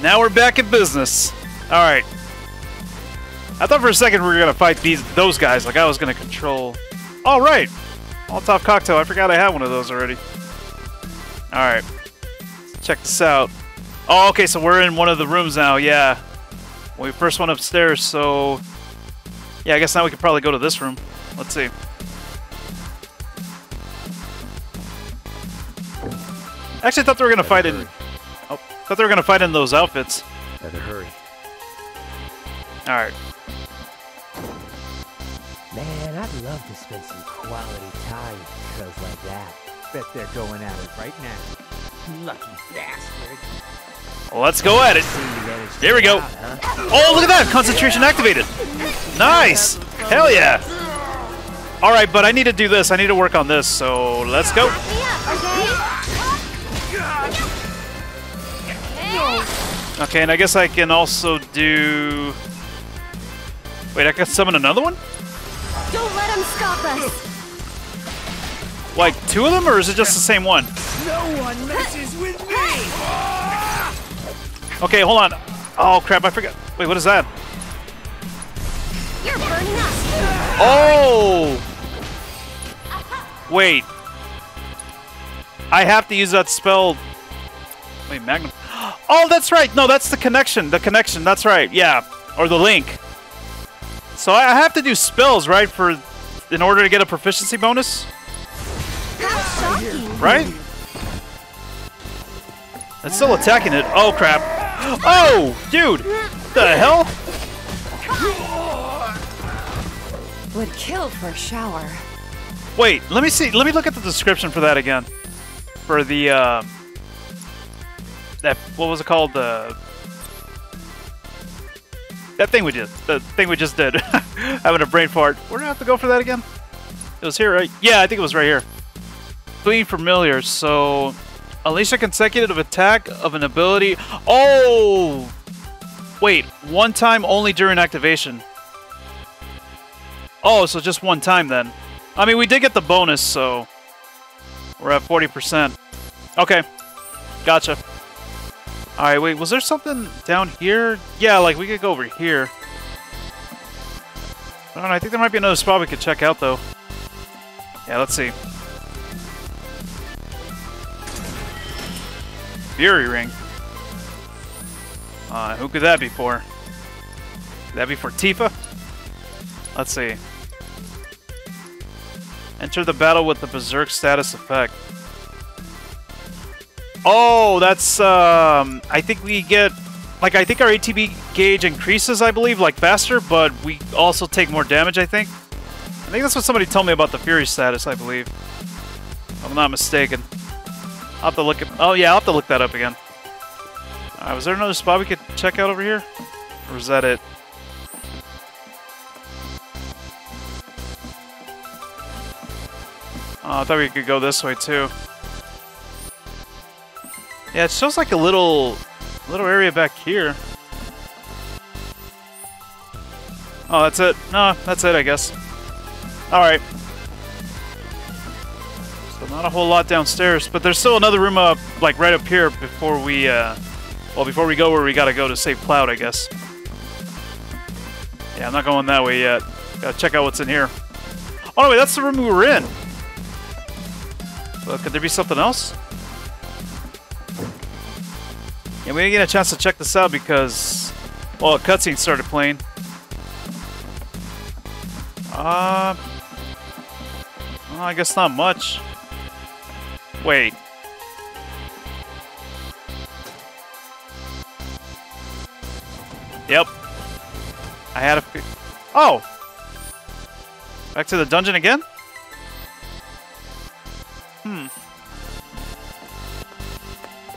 Now we're back in business. Alright. I thought for a second we were going to fight those guys, like I was going to control... All right! Molotov cocktail, I forgot I had one of those already. Alright. Check this out. Oh, okay, so we're in one of the rooms now, yeah. We first went upstairs, so... Yeah, I guess now we could probably go to this room. Let's see. Actually, I thought they were going to fight in... Oh, thought they were going to fight in those outfits. Better hurry. Alright. Man, I'd love to spend some quality time with girls like that. Bet they're going at it right now. Lucky bastard. Let's go at it. Here we go. Oh, look at that! Concentration activated. Nice! Hell yeah! Alright, but I need to do this. I need to work on this, so let's go. Okay, and I guess I can also do... Wait, I can summon another one? Don't let them stop us! Like, two of them, or is it just the same one? No one messes with me! Okay, hold on. Oh, crap, I forgot. Wait, what is that? You're burning up. Oh! Wait. I have to use that spell... Wait, Magnum... Oh, that's right. No, that's the connection. The connection. That's right. Yeah, or the link. So I have to do spells, right, for in order to get a proficiency bonus. How shocking. Right? It's still attacking it. Oh crap! Oh, dude! The hell? Would kill for a shower. Wait, let me see. Let me look at the description for that again. For the. That, what was it called? That thing we did. The thing we just did. Having a brain fart. We're gonna have to go for that again? It was here, right? Yeah, I think it was right here. Clean familiar. So, unleash a consecutive attack of an ability. Oh! Wait, one time only during activation. Oh, so just one time then. I mean, we did get the bonus, so... We're at 40%. Okay. Gotcha. Alright, wait, was there something down here? Yeah, like, we could go over here. I don't know, I think there might be another spot we could check out, though. Yeah, let's see. Fury Ring. Who could that be for? Could that be for Tifa? Let's see. Enter the battle with the Berserk status effect. Oh, that's, I think we get, like, I think our ATB gauge increases, I believe, like, faster, but we also take more damage, I think. I think that's what somebody told me about the Fury status, I believe. If I'm not mistaken. I'll have to look at, oh yeah, I'll have to look that up again. Alright, was there another spot we could check out over here? Or is that it? Oh, I thought we could go this way, too. Yeah, it shows like a little area back here. Oh, that's it. No, that's it, I guess. Alright. So not a whole lot downstairs, but there's still another room up, like, right up here before we, well, before we go where we gotta go to save Cloud, I guess. Yeah, I'm not going that way yet. Gotta check out what's in here. Oh, no, wait, that's the room we were in! Well, could there be something else? Yeah, we didn't get a chance to check this out because, well, a cutscene started playing. Well, I guess not much. Wait. Yep. I had a... Oh! Back to the dungeon again?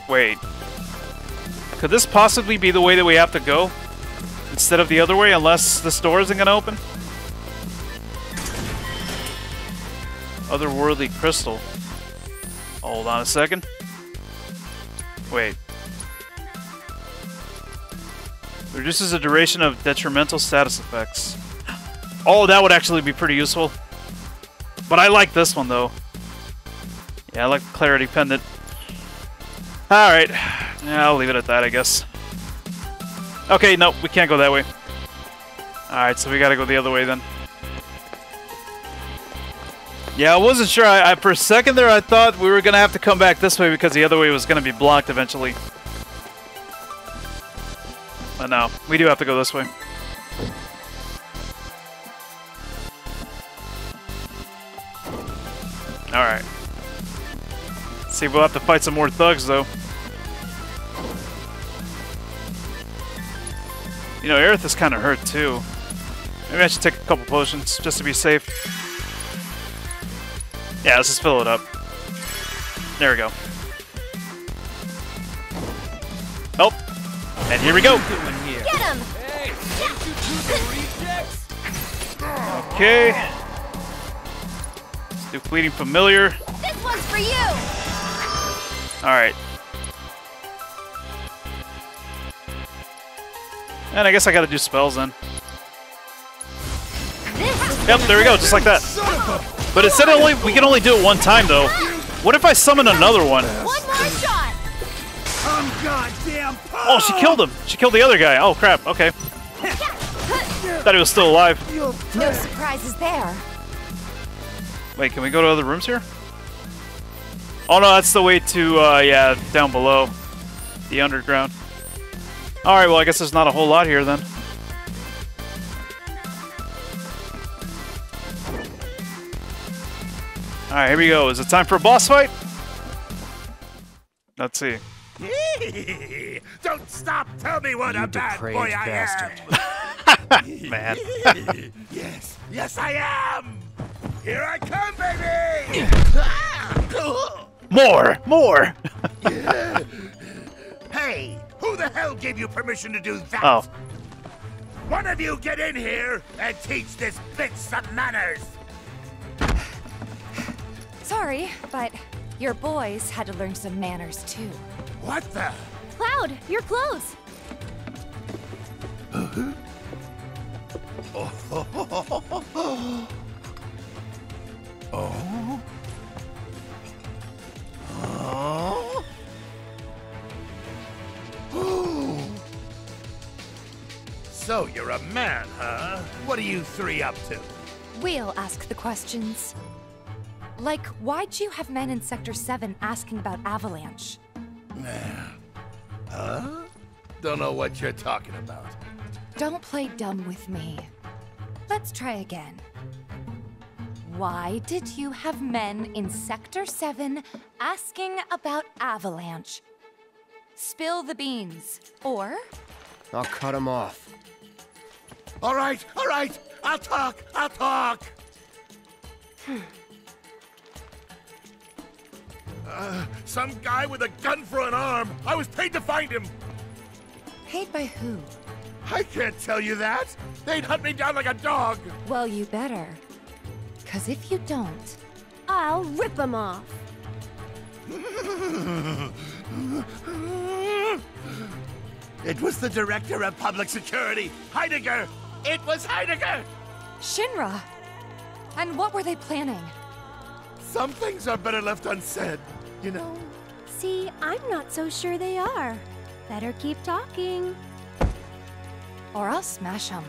Wait. Could this possibly be the way that we have to go? Instead of the other way, unless this door isn't gonna open? Otherworldly crystal. Hold on a second. Wait. Reduces the duration of detrimental status effects. Oh, that would actually be pretty useful. But I like this one, though. Yeah, I like the Clarity Pendant. Alright. Yeah, I'll leave it at that, I guess. Okay, no, we can't go that way. Alright, so we gotta go the other way, then. Yeah, I wasn't sure. I for a second there, I thought we were gonna have to come back this way because the other way was gonna be blocked eventually. But no, we do have to go this way. Alright. See, we'll have to fight some more thugs, though. You know, Aerith is kind of hurt, too. Maybe I should take a couple potions, just to be safe. Yeah, let's just fill it up. There we go. Oh! And here we go! Get him! Okay. Let's do Fleeting Familiar. This one's for you! Alright. And I guess I gotta do spells then. Yep, there we go, just like that. But it said only we can only do it one time though. What if I summon another one? Oh, she killed him! She killed the other guy. Oh crap, okay. Thought he was still alive. No surprises there. Wait, can we go to other rooms here? Oh no, that's the way to, yeah, down below. The underground. Alright, well I guess there's not a whole lot here then. Alright, here we go. Is it time for a boss fight? Let's see. Don't stop! Tell me what a bad boy I am! Man. Yes, yes I am! Here I come, baby! More! More! Hey! Who the hell gave you permission to do that? Oh. One of you get in here and teach this bitch some manners! Sorry, but your boys had to learn some manners too. What the? Cloud, your clothes! Oh? Oh? So you're a man, huh? What are you three up to? We'll ask the questions. Like, why'd you have men in Sector 7 asking about Avalanche? Huh? Don't know what you're talking about. Don't play dumb with me. Let's try again. Why did you have men in Sector 7 asking about Avalanche? Spill the beans, or... I'll cut him off. All right, I'll talk! Some guy with a gun for an arm! I was paid to find him! Paid by who? I can't tell you that! They'd hunt me down like a dog! Well, you better. 'Cause if you don't, I'll rip them off! It was the Director of Public Security, Heidegger! It was Heidegger! Shinra! And what were they planning? Some things are better left unsaid, you know? See, I'm not so sure they are. Better keep talking. Or I'll smash them.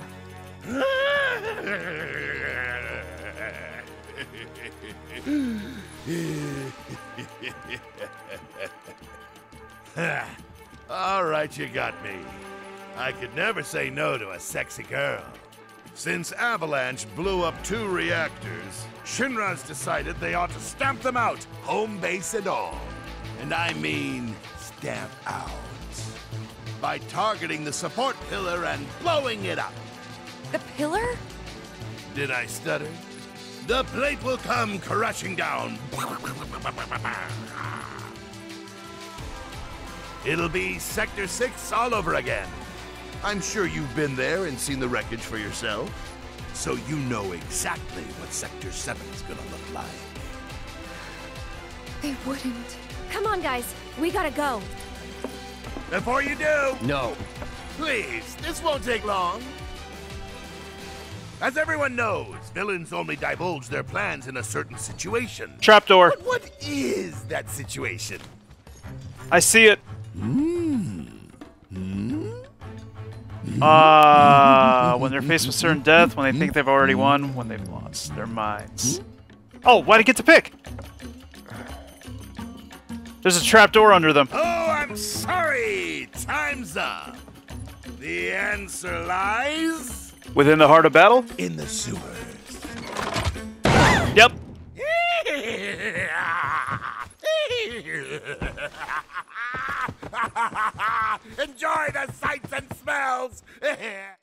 All right, you got me. I could never say no to a sexy girl. Since Avalanche blew up 2 reactors, Shinra's decided they ought to stamp them out, home base and all. And I mean, stamp out. By targeting the support pillar and blowing it up. The pillar? Did I stutter? The plate will come crashing down. It'll be Sector 6 all over again. I'm sure you've been there and seen the wreckage for yourself. So you know exactly what Sector 7's gonna look like. They wouldn't. Come on, guys. We gotta go. Before you do... No. Please, this won't take long. As everyone knows, villains only divulge their plans in a certain situation. Trapdoor. But what is that situation? I see it. When they're faced with certain death, when they think they've already won, when they've lost their minds. Oh, why'd I get to pick? There's a trapdoor under them. Oh, I'm sorry. Time's up. The answer lies... Within the heart of battle? In the sewers. Yep. Enjoy the sights and smells!